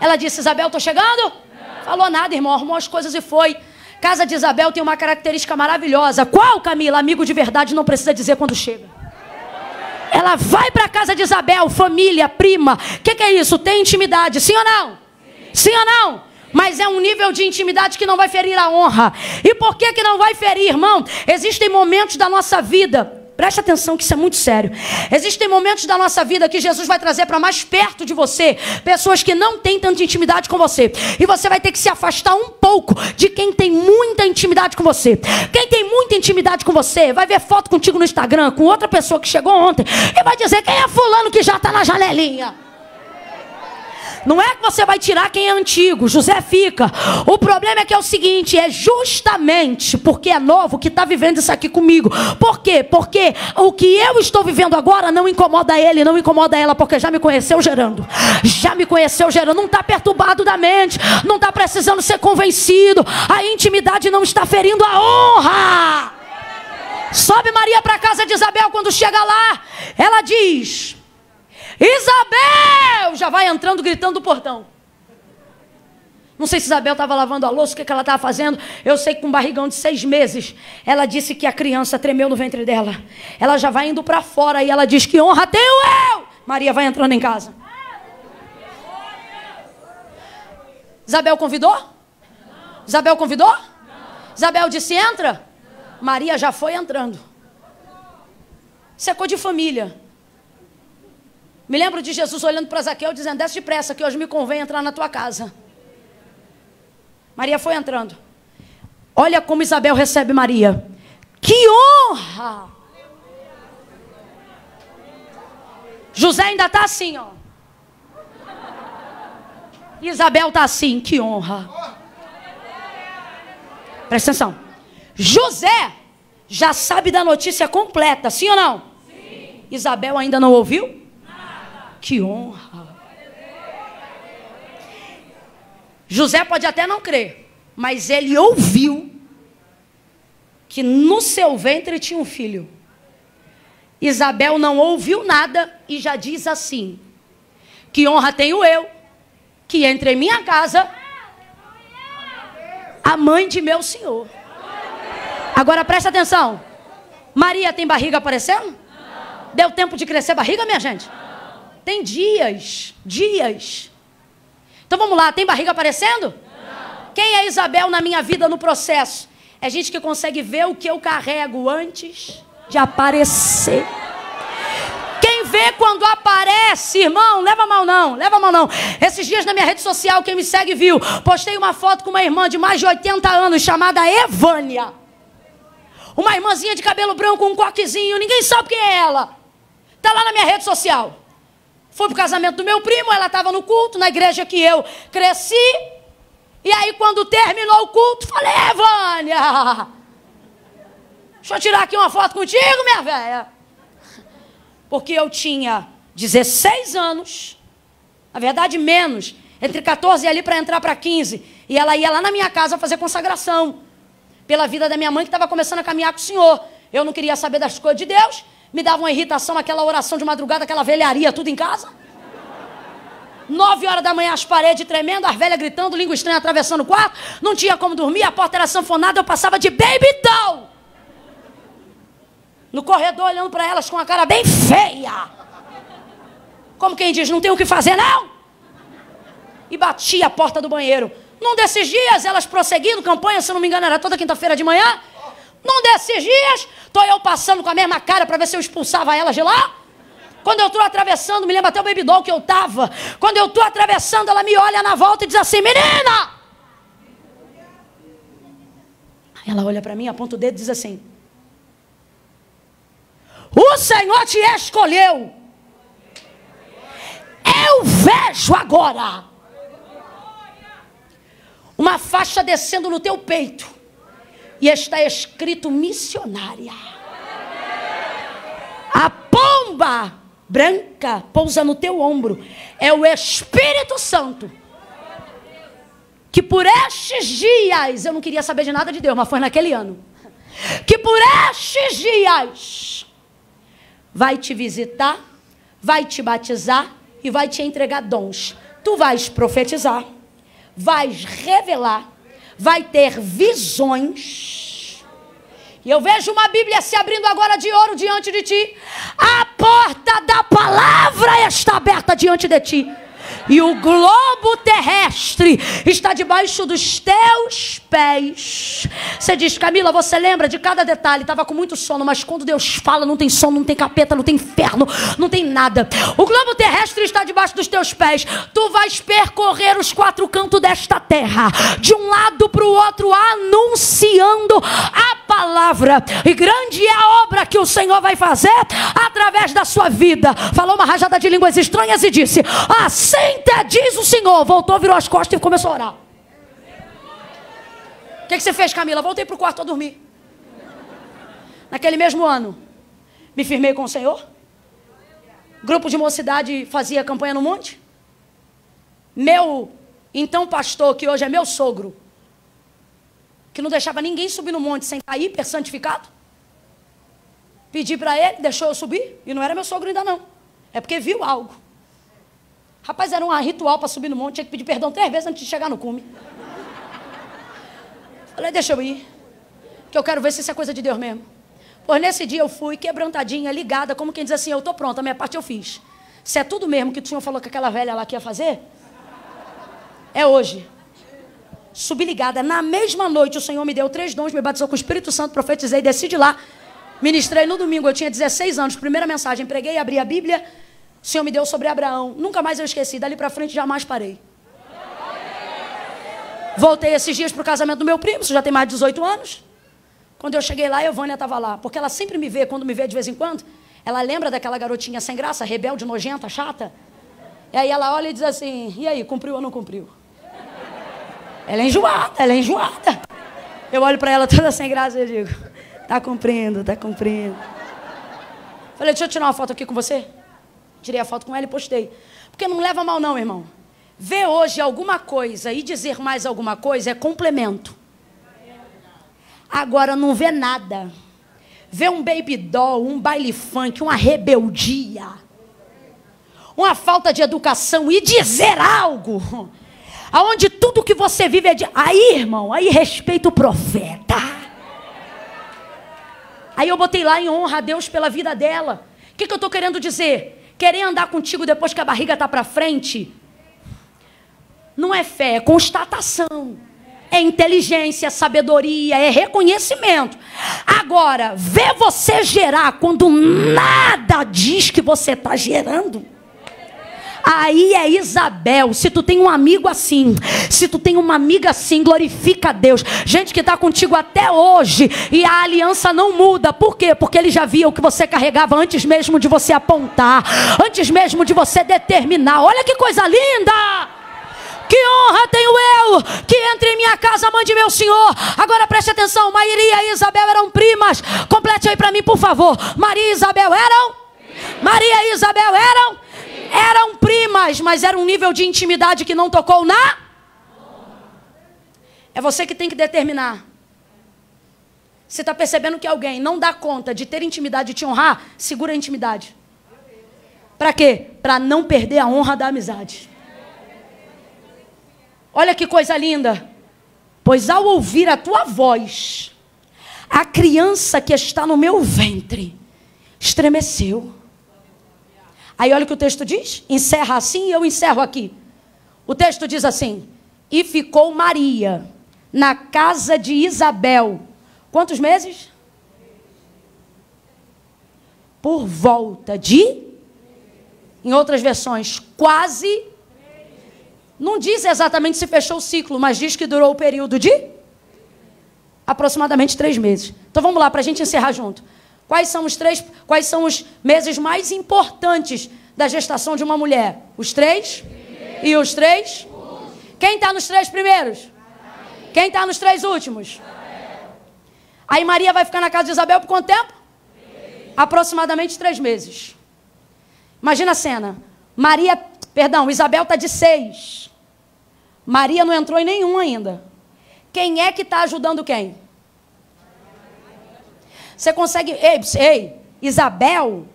Ela disse, Isabel, estou chegando? Não. Falou nada, irmão, arrumou as coisas e foi. Casa de Isabel tem uma característica maravilhosa. Qual, Camila? Amigo de verdade não precisa dizer quando chega. Ela vai para a casa de Isabel, família, prima. O que é isso? Tem intimidade, sim ou não? Sim, sim ou não? Mas é um nível de intimidade que não vai ferir a honra. E por que que não vai ferir, irmão? Existem momentos da nossa vida, presta atenção que isso é muito sério. Existem momentos da nossa vida que Jesus vai trazer para mais perto de você pessoas que não têm tanta intimidade com você. E você vai ter que se afastar um pouco de quem tem muita intimidade com você. Quem tem muita intimidade com você vai ver foto contigo no Instagram, com outra pessoa que chegou ontem, e vai dizer, quem é fulano que já está na janelinha? Não é que você vai tirar quem é antigo, José fica. O problema é que é o seguinte, é justamente porque é novo que está vivendo isso aqui comigo. Por quê? Porque o que eu estou vivendo agora não incomoda ele, não incomoda ela, porque já me conheceu gerando. Já me conheceu gerando, não está perturbado da mente, não está precisando ser convencido. A intimidade não está ferindo a honra. Sobe Maria para a casa de Isabel, quando chega lá, ela diz... Isabel! Já vai entrando, gritando do portão. Não sei se Isabel estava lavando a louça, o que ela estava fazendo. Eu sei que com um barrigão de 6 meses, ela disse que a criança tremeu no ventre dela. Ela já vai indo para fora e ela diz, que honra tenho eu! Maria vai entrando em casa. Isabel convidou? Não. Isabel convidou? Não. Isabel disse, entra? Não. Maria já foi entrando. Secou de família. Me lembro de Jesus olhando para Zaqueu dizendo, desce depressa que hoje me convém entrar na tua casa. Maria foi entrando. Olha como Isabel recebe Maria. Que honra! José ainda está assim, ó. Isabel está assim, que honra. Presta atenção. José já sabe da notícia completa, sim ou não? Sim. Isabel ainda não ouviu? Que honra. José pode até não crer, mas ele ouviu que no seu ventre tinha um filho. Isabel não ouviu nada e já diz assim, que honra tenho eu, que entre em minha casa a mãe de meu senhor. Agora presta atenção, Maria tem barriga aparecendo? Deu tempo de crescer barriga, minha gente? Tem dias. Então vamos lá, tem barriga aparecendo? Não. Quem é Isabel na minha vida no processo? É gente que consegue ver o que eu carrego antes de aparecer. Quem vê quando aparece, irmão, leva mal não. Esses dias na minha rede social, quem me segue viu, postei uma foto com uma irmã de mais de 80 anos chamada Evânia. Uma irmãzinha de cabelo branco, um coquezinho, ninguém sabe quem é ela. Tá lá na minha rede social. Foi pro casamento do meu primo, ela estava no culto, na igreja que eu cresci. E aí quando terminou o culto, falei, Evânia, deixa eu tirar aqui uma foto contigo, minha velha. Porque eu tinha 16 anos, na verdade menos, entre 14 e ali para entrar para 15. E ela ia lá na minha casa fazer consagração, pela vida da minha mãe que estava começando a caminhar com o Senhor. Eu não queria saber das coisas de Deus. Me dava uma irritação aquela oração de madrugada, aquela velharia, tudo em casa. 9 horas da manhã, as paredes tremendo, as velhas gritando, língua estranha atravessando o quarto. Não tinha como dormir, a porta era sanfonada, eu passava de baby doll. No corredor, olhando para elas com a cara bem feia. Como quem diz, não tem o que fazer, não? e batia a porta do banheiro. Num desses dias, elas prosseguindo campanha, se não me engano, era toda quinta-feira de manhã. Num desses dias, estou eu passando com a mesma cara para ver se eu expulsava elas de lá. Quando eu estou atravessando, me lembro até o baby doll que eu estava. Quando eu estou atravessando, ela me olha na volta e diz assim, menina! Ela olha para mim, aponta o dedo e diz assim, o Senhor te escolheu. Eu vejo agora uma faixa descendo no teu peito e está escrito missionária. A pomba branca pousa no teu ombro. É o Espírito Santo. Que por estes dias, eu não queria saber de nada de Deus, mas foi naquele ano. Que por estes dias vai te visitar, vai te batizar e vai te entregar dons. Tu vais profetizar, vais revelar, vai ter visões. E eu vejo uma Bíblia se abrindo agora de ouro diante de ti. A porta da palavra está aberta diante de ti. E o globo terrestre está debaixo dos teus pés. Você diz, Camila, você lembra de cada detalhe? Estava com muito sono, mas quando Deus fala, não tem sono, não tem capeta, não tem inferno, não tem nada. O globo terrestre está debaixo dos teus pés. Tu vais percorrer os quatro cantos desta terra, de um lado para o outro, anunciando a palavra. E grande é a obra que o Senhor vai fazer através da sua vida. Falou uma rajada de línguas estranhas e disse, senta, diz o Senhor. Voltou, virou as costas e começou a orar. O que você fez, Camila? Voltei para o quarto a dormir. Naquele mesmo ano, me firmei com o Senhor. Grupo de mocidade fazia campanha no monte. Meu então pastor, que hoje é meu sogro, que não deixava ninguém subir no monte sem estar hiper santificado, pedi para ele, deixou eu subir. E não era meu sogro ainda não. É porque viu algo. Rapaz, era um ritual para subir no monte, tinha que pedir perdão 3 vezes antes de chegar no cume. Falei, deixa eu ir, que eu quero ver se isso é coisa de Deus mesmo. Pois nesse dia eu fui quebrantadinha, ligada, como quem diz assim, eu estou pronta, a minha parte eu fiz. Se é tudo mesmo que o Senhor falou que aquela velha lá que ia fazer, é hoje. Subi ligada, na mesma noite o Senhor me deu 3 dons, me batizou com o Espírito Santo, profetizei, desci de lá, ministrei no domingo, eu tinha 16 anos, primeira mensagem, preguei, abri a Bíblia, o Senhor me deu sobre Abraão. Nunca mais eu esqueci. Dali pra frente, jamais parei. Voltei esses dias pro casamento do meu primo. Isso já tem mais de 18 anos. Quando eu cheguei lá, a Evânia estava lá. Porque ela sempre me vê. Quando me vê de vez em quando, ela lembra daquela garotinha sem graça, rebelde, nojenta, chata. E aí ela olha e diz assim, e aí, cumpriu ou não cumpriu? Ela é enjoada, ela é enjoada. Eu olho pra ela toda sem graça e eu digo, tá cumprindo, tá cumprindo. Falei, deixa eu tirar uma foto aqui com você. Tirei a foto com ela e postei. Porque não leva mal não, irmão. Ver hoje alguma coisa e dizer mais alguma coisa é complemento. Agora não vê nada. Vê um baby doll, um baile funk, uma rebeldia, uma falta de educação e dizer algo. Aonde tudo que você vive é de... Aí, irmão, aí respeita o profeta. Aí eu botei lá em honra a Deus pela vida dela. O que eu estou querendo dizer? Querer andar contigo depois que a barriga está para frente não é fé, é constatação, é inteligência, é sabedoria, é reconhecimento. Agora, ver você gerar quando nada diz que você está gerando, aí é Isabel. Se tu tem um amigo assim, se tu tem uma amiga assim, glorifica a Deus. Gente que está contigo até hoje e a aliança não muda. Por quê? Porque ele já via o que você carregava antes mesmo de você apontar, antes mesmo de você determinar. Olha que coisa linda! Que honra tenho eu que entre em minha casa, mãe de meu senhor. Agora preste atenção, Maria e Isabel eram primas. Complete aí para mim, por favor. Maria e Isabel eram? Maria e Isabel eram? Eram primas, mas era um nível de intimidade que não tocou na... É você que tem que determinar. Você está percebendo que alguém não dá conta de ter intimidade e te honrar? Segura a intimidade. Para quê? Para não perder a honra da amizade. Olha que coisa linda. Pois ao ouvir a tua voz, a criança que está no meu ventre estremeceu. Aí olha o que o texto diz, encerra assim e eu encerro aqui. O texto diz assim: e ficou Maria na casa de Isabel. Quantos meses? Por volta de, em outras versões, quase, não diz exatamente se fechou o ciclo, mas diz que durou o período de aproximadamente 3 meses. Então vamos lá, para a gente encerrar junto. Quais são os meses mais importantes da gestação de uma mulher? Os 3 e os 3? Quem está nos 3 primeiros? Quem está nos 3 últimos? Aí Maria vai ficar na casa de Isabel por quanto tempo? Aproximadamente 3 meses. Imagina a cena. Isabel está de 6. Maria não entrou em nenhum ainda. Quem é que está ajudando quem? Você consegue... Ei, Isabel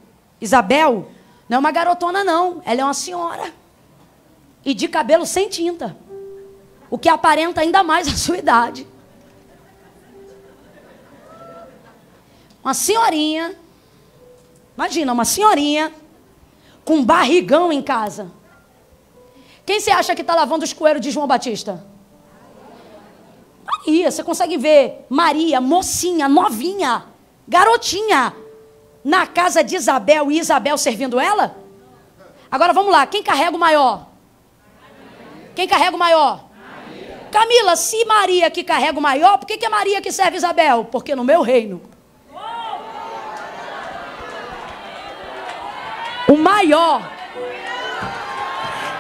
não é uma garotona, não. Ela é uma senhora. E de cabelo sem tinta. O que aparenta ainda mais a sua idade. Uma senhorinha... Imagina, uma senhorinha com barrigão em casa. Quem você acha que está lavando os cueiros de João Batista? Maria. Você consegue ver Maria, mocinha, novinha, garotinha, na casa de Isabel, e Isabel servindo ela? Agora vamos lá, quem carrega o maior? Quem carrega o maior? Camila, se Maria que carrega o maior, por que é Maria que serve Isabel? Porque no meu reino... o maior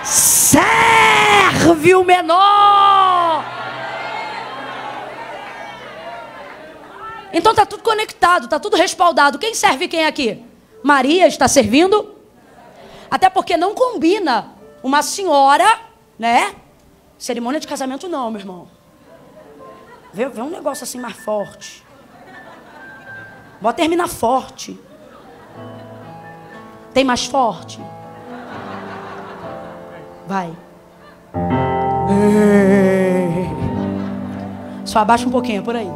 serve o menor. Então está tudo conectado, está tudo respaldado. Quem serve quem aqui? Maria está servindo. Até porque não combina uma senhora, né? Cerimônia de casamento não, meu irmão. Vê um negócio assim mais forte. Bora terminar forte. Tem mais forte? Vai. Só abaixa um pouquinho, por aí.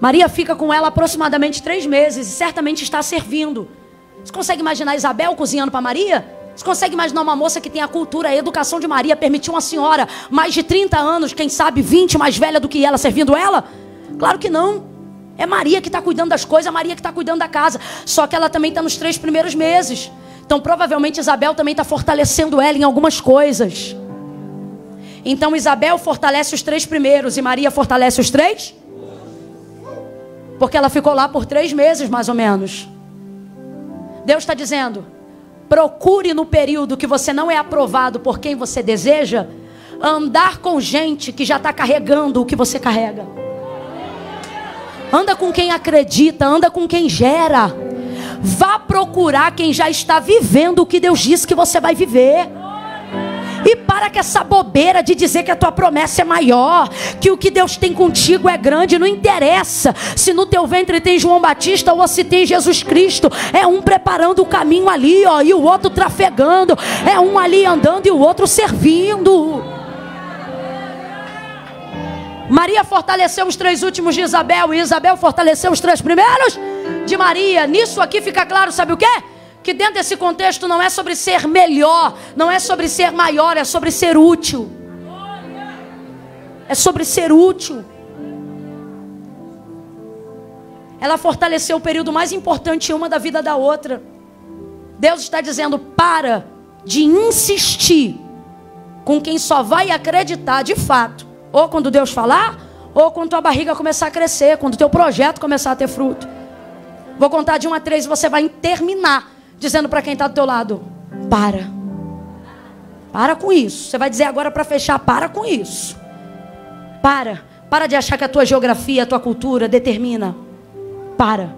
Maria fica com ela aproximadamente 3 meses e certamente está servindo. Você consegue imaginar Isabel cozinhando para Maria? Você consegue imaginar uma moça que tem a cultura, a educação de Maria, permitiu uma senhora mais de 30 anos, quem sabe 20, mais velha do que ela, servindo ela? Claro que não. É Maria que está cuidando das coisas, é Maria que está cuidando da casa. Só que ela também está nos 3 primeiros meses. Então, provavelmente, Isabel também está fortalecendo ela em algumas coisas. Então, Isabel fortalece os 3 primeiros e Maria fortalece os 3? Porque ela ficou lá por 3 meses, mais ou menos. Deus está dizendo... procure no período que você não é aprovado por quem você deseja, andar com gente que já está carregando o que você carrega. Anda com quem acredita, anda com quem gera. Vá procurar quem já está vivendo o que Deus disse que você vai viver. E para com essa bobeira de dizer que a tua promessa é maior, que o que Deus tem contigo é grande. Não interessa se no teu ventre tem João Batista ou se tem Jesus Cristo. É um preparando o caminho ali, ó, e o outro trafegando. É um ali andando e o outro servindo. Maria fortaleceu os 3 últimos de Isabel e Isabel fortaleceu os 3 primeiros de Maria. Nisso aqui fica claro, sabe o quê? Que dentro desse contexto não é sobre ser melhor, não é sobre ser maior, é sobre ser útil. É sobre ser útil. Ela fortaleceu o período mais importante uma da vida da outra. Deus está dizendo, para de insistir com quem só vai acreditar de fato. Ou quando Deus falar, ou quando tua barriga começar a crescer, quando teu projeto começar a ter fruto. Vou contar de 1 a 3 e você vai terminar dizendo para quem está do teu lado, para com isso. Você vai dizer agora para fechar, para com isso. Para de achar que a tua geografia, a tua cultura determina. Para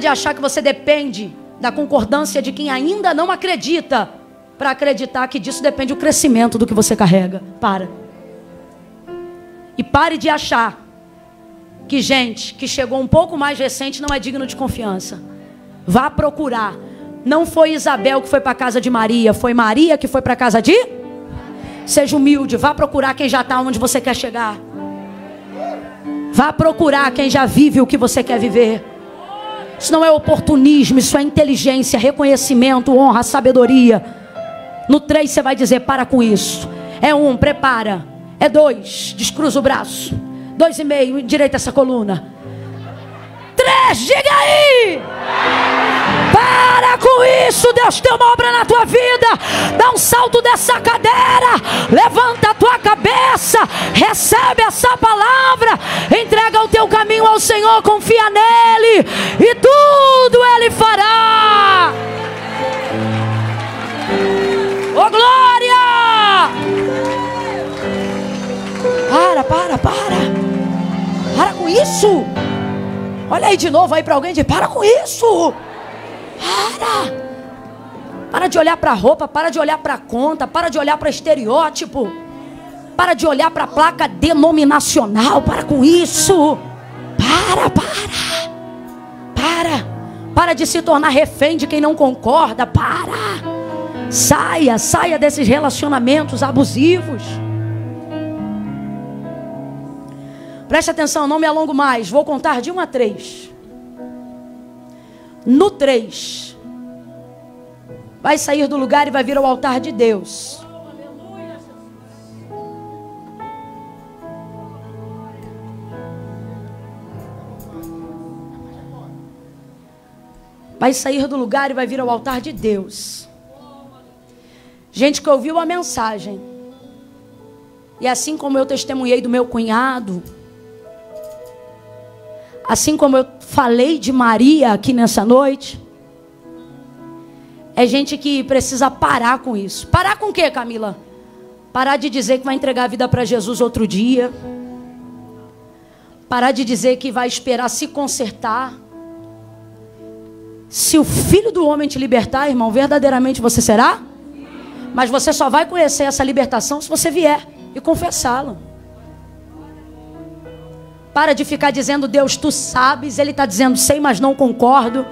de achar que você depende da concordância de quem ainda não acredita, para acreditar que disso depende o crescimento do que você carrega. E pare de achar que gente que chegou um pouco mais recente não é digno de confiança. Vá procurar. Não foi Isabel que foi para a casa de Maria, foi Maria que foi para a casa de? Seja humilde, vá procurar quem já está onde você quer chegar. Vá procurar quem já vive o que você quer viver. Isso não é oportunismo, isso é inteligência, reconhecimento, honra, sabedoria. No 3 você vai dizer, para com isso. É 1, prepara. É 2, descruza o braço. 2,5, endireita essa coluna. 3, diga aí! Para com isso, Deus tem uma obra na tua vida. Dá um salto dessa cadeira, levanta a tua cabeça, recebe essa palavra, entrega o teu caminho ao Senhor, confia nele e tudo ele fará. Oh glória! Para com isso. Olha aí de novo aí para alguém e diz, para com isso. Para de olhar para a roupa, para de olhar para a conta, para de olhar para estereótipo, para de olhar para a placa denominacional. Para com isso. Para de se tornar refém de quem não concorda. Saia desses relacionamentos abusivos. Preste atenção, não me alongo mais. Vou contar de 1 a 3. No 3, vai sair do lugar e vai vir ao altar de Deus. Vai sair do lugar e vai vir ao altar de Deus. Gente que ouviu a mensagem. E assim como eu testemunhei do meu cunhado, assim como eu falei de Maria aqui nessa noite, é gente que precisa parar com isso. Parar com o quê, Camila? Parar de dizer que vai entregar a vida para Jesus outro dia. Parar de dizer que vai esperar se consertar. Se o Filho do Homem te libertar, irmão, verdadeiramente você será? Mas você só vai conhecer essa libertação se você vier e confessá-lo. Para de ficar dizendo, Deus, tu sabes. Ele está dizendo, sei, mas não concordo.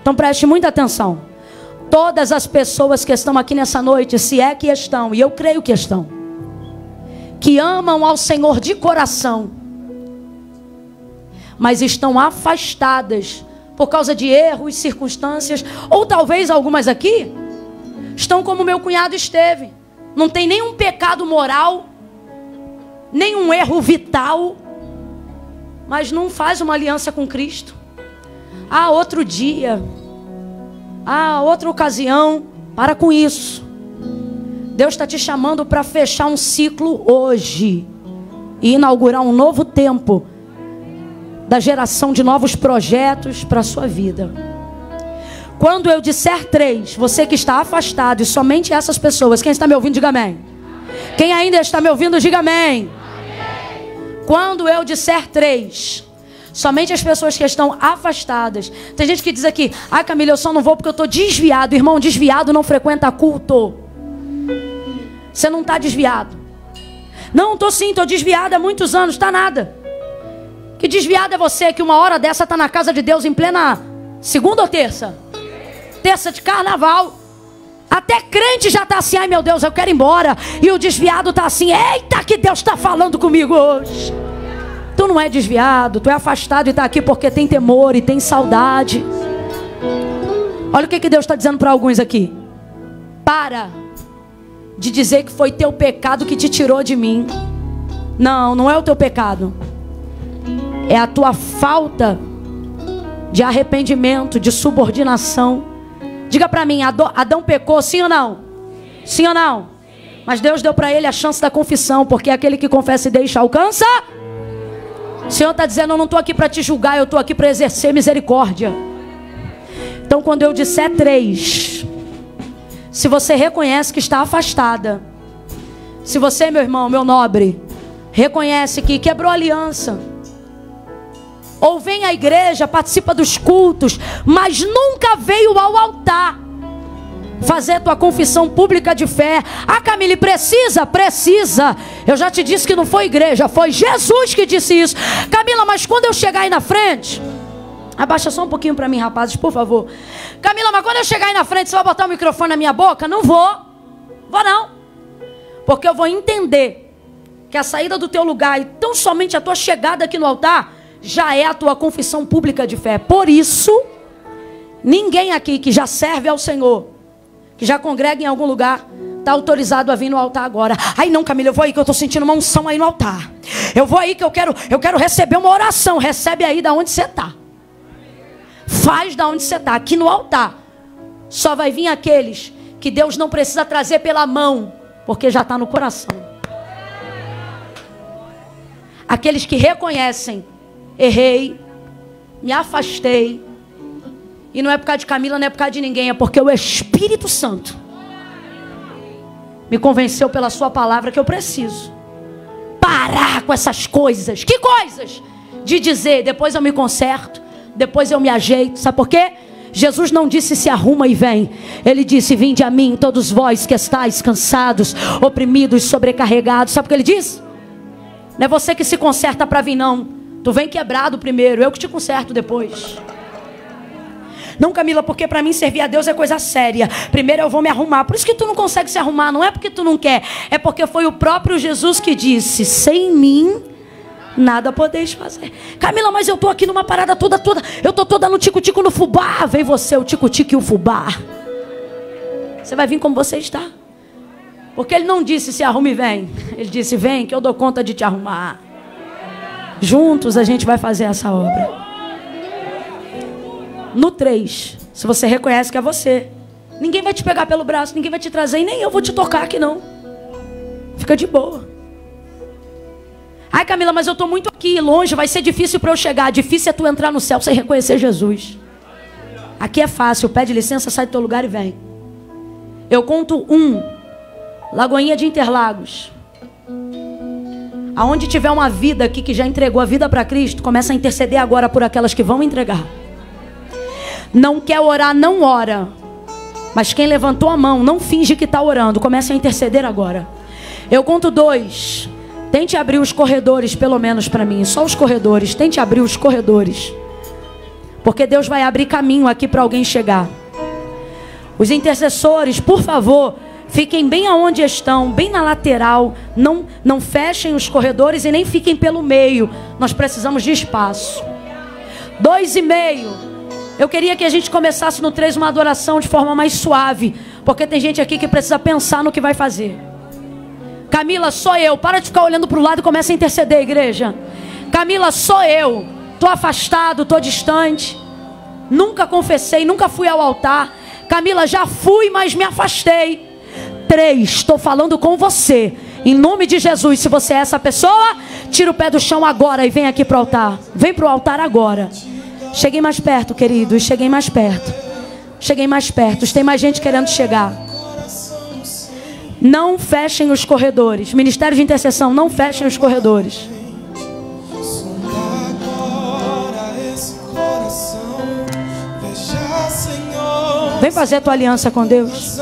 Então preste muita atenção. Todas as pessoas que estão aqui nessa noite, se é que estão, e eu creio que estão, que amam ao Senhor de coração, mas estão afastadas por causa de erros, circunstâncias, ou talvez algumas aqui estão como meu cunhado esteve. Não tem nenhum pecado moral, nenhum erro vital, mas não faz uma aliança com Cristo. Ah, outro dia. Ah, outra ocasião. Para com isso. Deus está te chamando para fechar um ciclo hoje e inaugurar um novo tempo da geração de novos projetos para a sua vida. Quando eu disser 3, você que está afastado, e somente essas pessoas, quem está me ouvindo, diga amém. Quem ainda está me ouvindo, diga amém. Quando eu disser 3, somente as pessoas que estão afastadas. Tem gente que diz aqui, ah, Camila, eu só não vou porque eu estou desviado. Irmão, desviado não frequenta culto. Você não está desviado. Não, estou sim, estou desviado há muitos anos, está nada. Que desviado é você que uma hora dessa está na casa de Deus em plena segunda ou terça? Terça de carnaval. Até crente já está assim, ai meu Deus, eu quero ir embora. E o desviado está assim, eita que Deus está falando comigo hoje. Tu não é desviado, tu é afastado e está aqui porque tem temor e tem saudade. Olha o que Deus está dizendo para alguns aqui. Para de dizer que foi teu pecado que te tirou de mim. Não, não é o teu pecado. É a tua falta de arrependimento, de subordinação. Diga para mim, Adão pecou, sim ou não? Sim, sim ou não? Sim. Mas Deus deu para ele a chance da confissão, porque aquele que confessa e deixa alcança. O Senhor está dizendo, eu não estou aqui para te julgar, eu estou aqui para exercer misericórdia. Então quando eu disser 3, se você reconhece que está afastada, se você, meu irmão, meu nobre, reconhece que quebrou a aliança, ou vem à igreja, participa dos cultos, mas nunca veio ao altar fazer tua confissão pública de fé. Ah, Camille, precisa. Eu já te disse que não foi igreja, foi Jesus que disse isso. Camila, mas quando eu chegar aí na frente... Abaixa só um pouquinho para mim, rapazes, por favor. Camila, mas quando eu chegar aí na frente, você vai botar o microfone na minha boca? Não vou. Vou não. Porque eu vou entender que a saída do teu lugar e tão somente a tua chegada aqui no altar já é a tua confissão pública de fé. Por isso, ninguém aqui que já serve ao Senhor, que já congrega em algum lugar, está autorizado a vir no altar agora. Ai não, Camila, eu vou aí que eu estou sentindo uma unção aí no altar. Eu vou aí que eu quero receber uma oração. Recebe aí da onde você está. Faz da onde você está. Aqui no altar só vai vir aqueles que Deus não precisa trazer pela mão, porque já está no coração. Aqueles que reconhecem: errei, me afastei. E não é por causa de Camila, não é por causa de ninguém, é porque o Espírito Santo me convenceu pela sua palavra que eu preciso parar com essas coisas. Que coisas? De dizer: depois eu me conserto, depois eu me ajeito. Sabe por quê? Jesus não disse: se arruma e vem. Ele disse: vinde a mim todos vós que estáis cansados, oprimidos, sobrecarregados. Sabe o que ele disse? Não é você que se conserta para vir, não. Tu vem quebrado primeiro, eu que te conserto depois. Não, Camila, porque para mim servir a Deus é coisa séria. Primeiro eu vou me arrumar. Por isso que tu não consegue se arrumar. Não é porque tu não quer. É porque foi o próprio Jesus que disse: sem mim nada podeis fazer. Camila, mas eu tô aqui numa parada toda. Eu tô toda no tico-tico, no fubá. Vem você, o tico-tico e o fubá. Você vai vir como você está. Porque ele não disse: se arrume e vem. Ele disse: vem que eu dou conta de te arrumar. Juntos a gente vai fazer essa obra. No 3, se você reconhece que é você, ninguém vai te pegar pelo braço, ninguém vai te trazer e nem eu vou te tocar aqui não. Fica de boa. Ai, Camila, mas eu estou muito aqui longe, vai ser difícil para eu chegar. Difícil é tu entrar no céu sem reconhecer Jesus. Aqui é fácil, pede licença, sai do teu lugar e vem. Eu conto 1, Lagoinha de Interlagos. Aonde tiver uma vida aqui que já entregou a vida para Cristo, começa a interceder agora por aquelas que vão entregar. Não quer orar, não ora. Mas quem levantou a mão, não finge que está orando. Comece a interceder agora. Eu conto 2. Tente abrir os corredores, pelo menos para mim. Só os corredores. Tente abrir os corredores. Porque Deus vai abrir caminho aqui para alguém chegar. Os intercessores, por favor, fiquem bem aonde estão, bem na lateral. Não fechem os corredores e nem fiquem pelo meio. Nós precisamos de espaço. 2,5. Eu queria que a gente começasse no 3 uma adoração de forma mais suave. Porque tem gente aqui que precisa pensar no que vai fazer. Camila, sou eu. Para de ficar olhando para o lado e começa a interceder, igreja. Camila, sou eu. Estou afastado, estou distante. Nunca confessei, nunca fui ao altar. Camila, já fui, mas me afastei. 3, estou falando com você. Em nome de Jesus, se você é essa pessoa, tira o pé do chão agora e vem aqui para o altar. Vem para o altar agora. Cheguem mais perto, queridos. Cheguem mais perto. Cheguem mais perto. Tem mais gente querendo chegar. Não fechem os corredores. Ministério de Intercessão, não fechem os corredores. Vem fazer a tua aliança com Deus.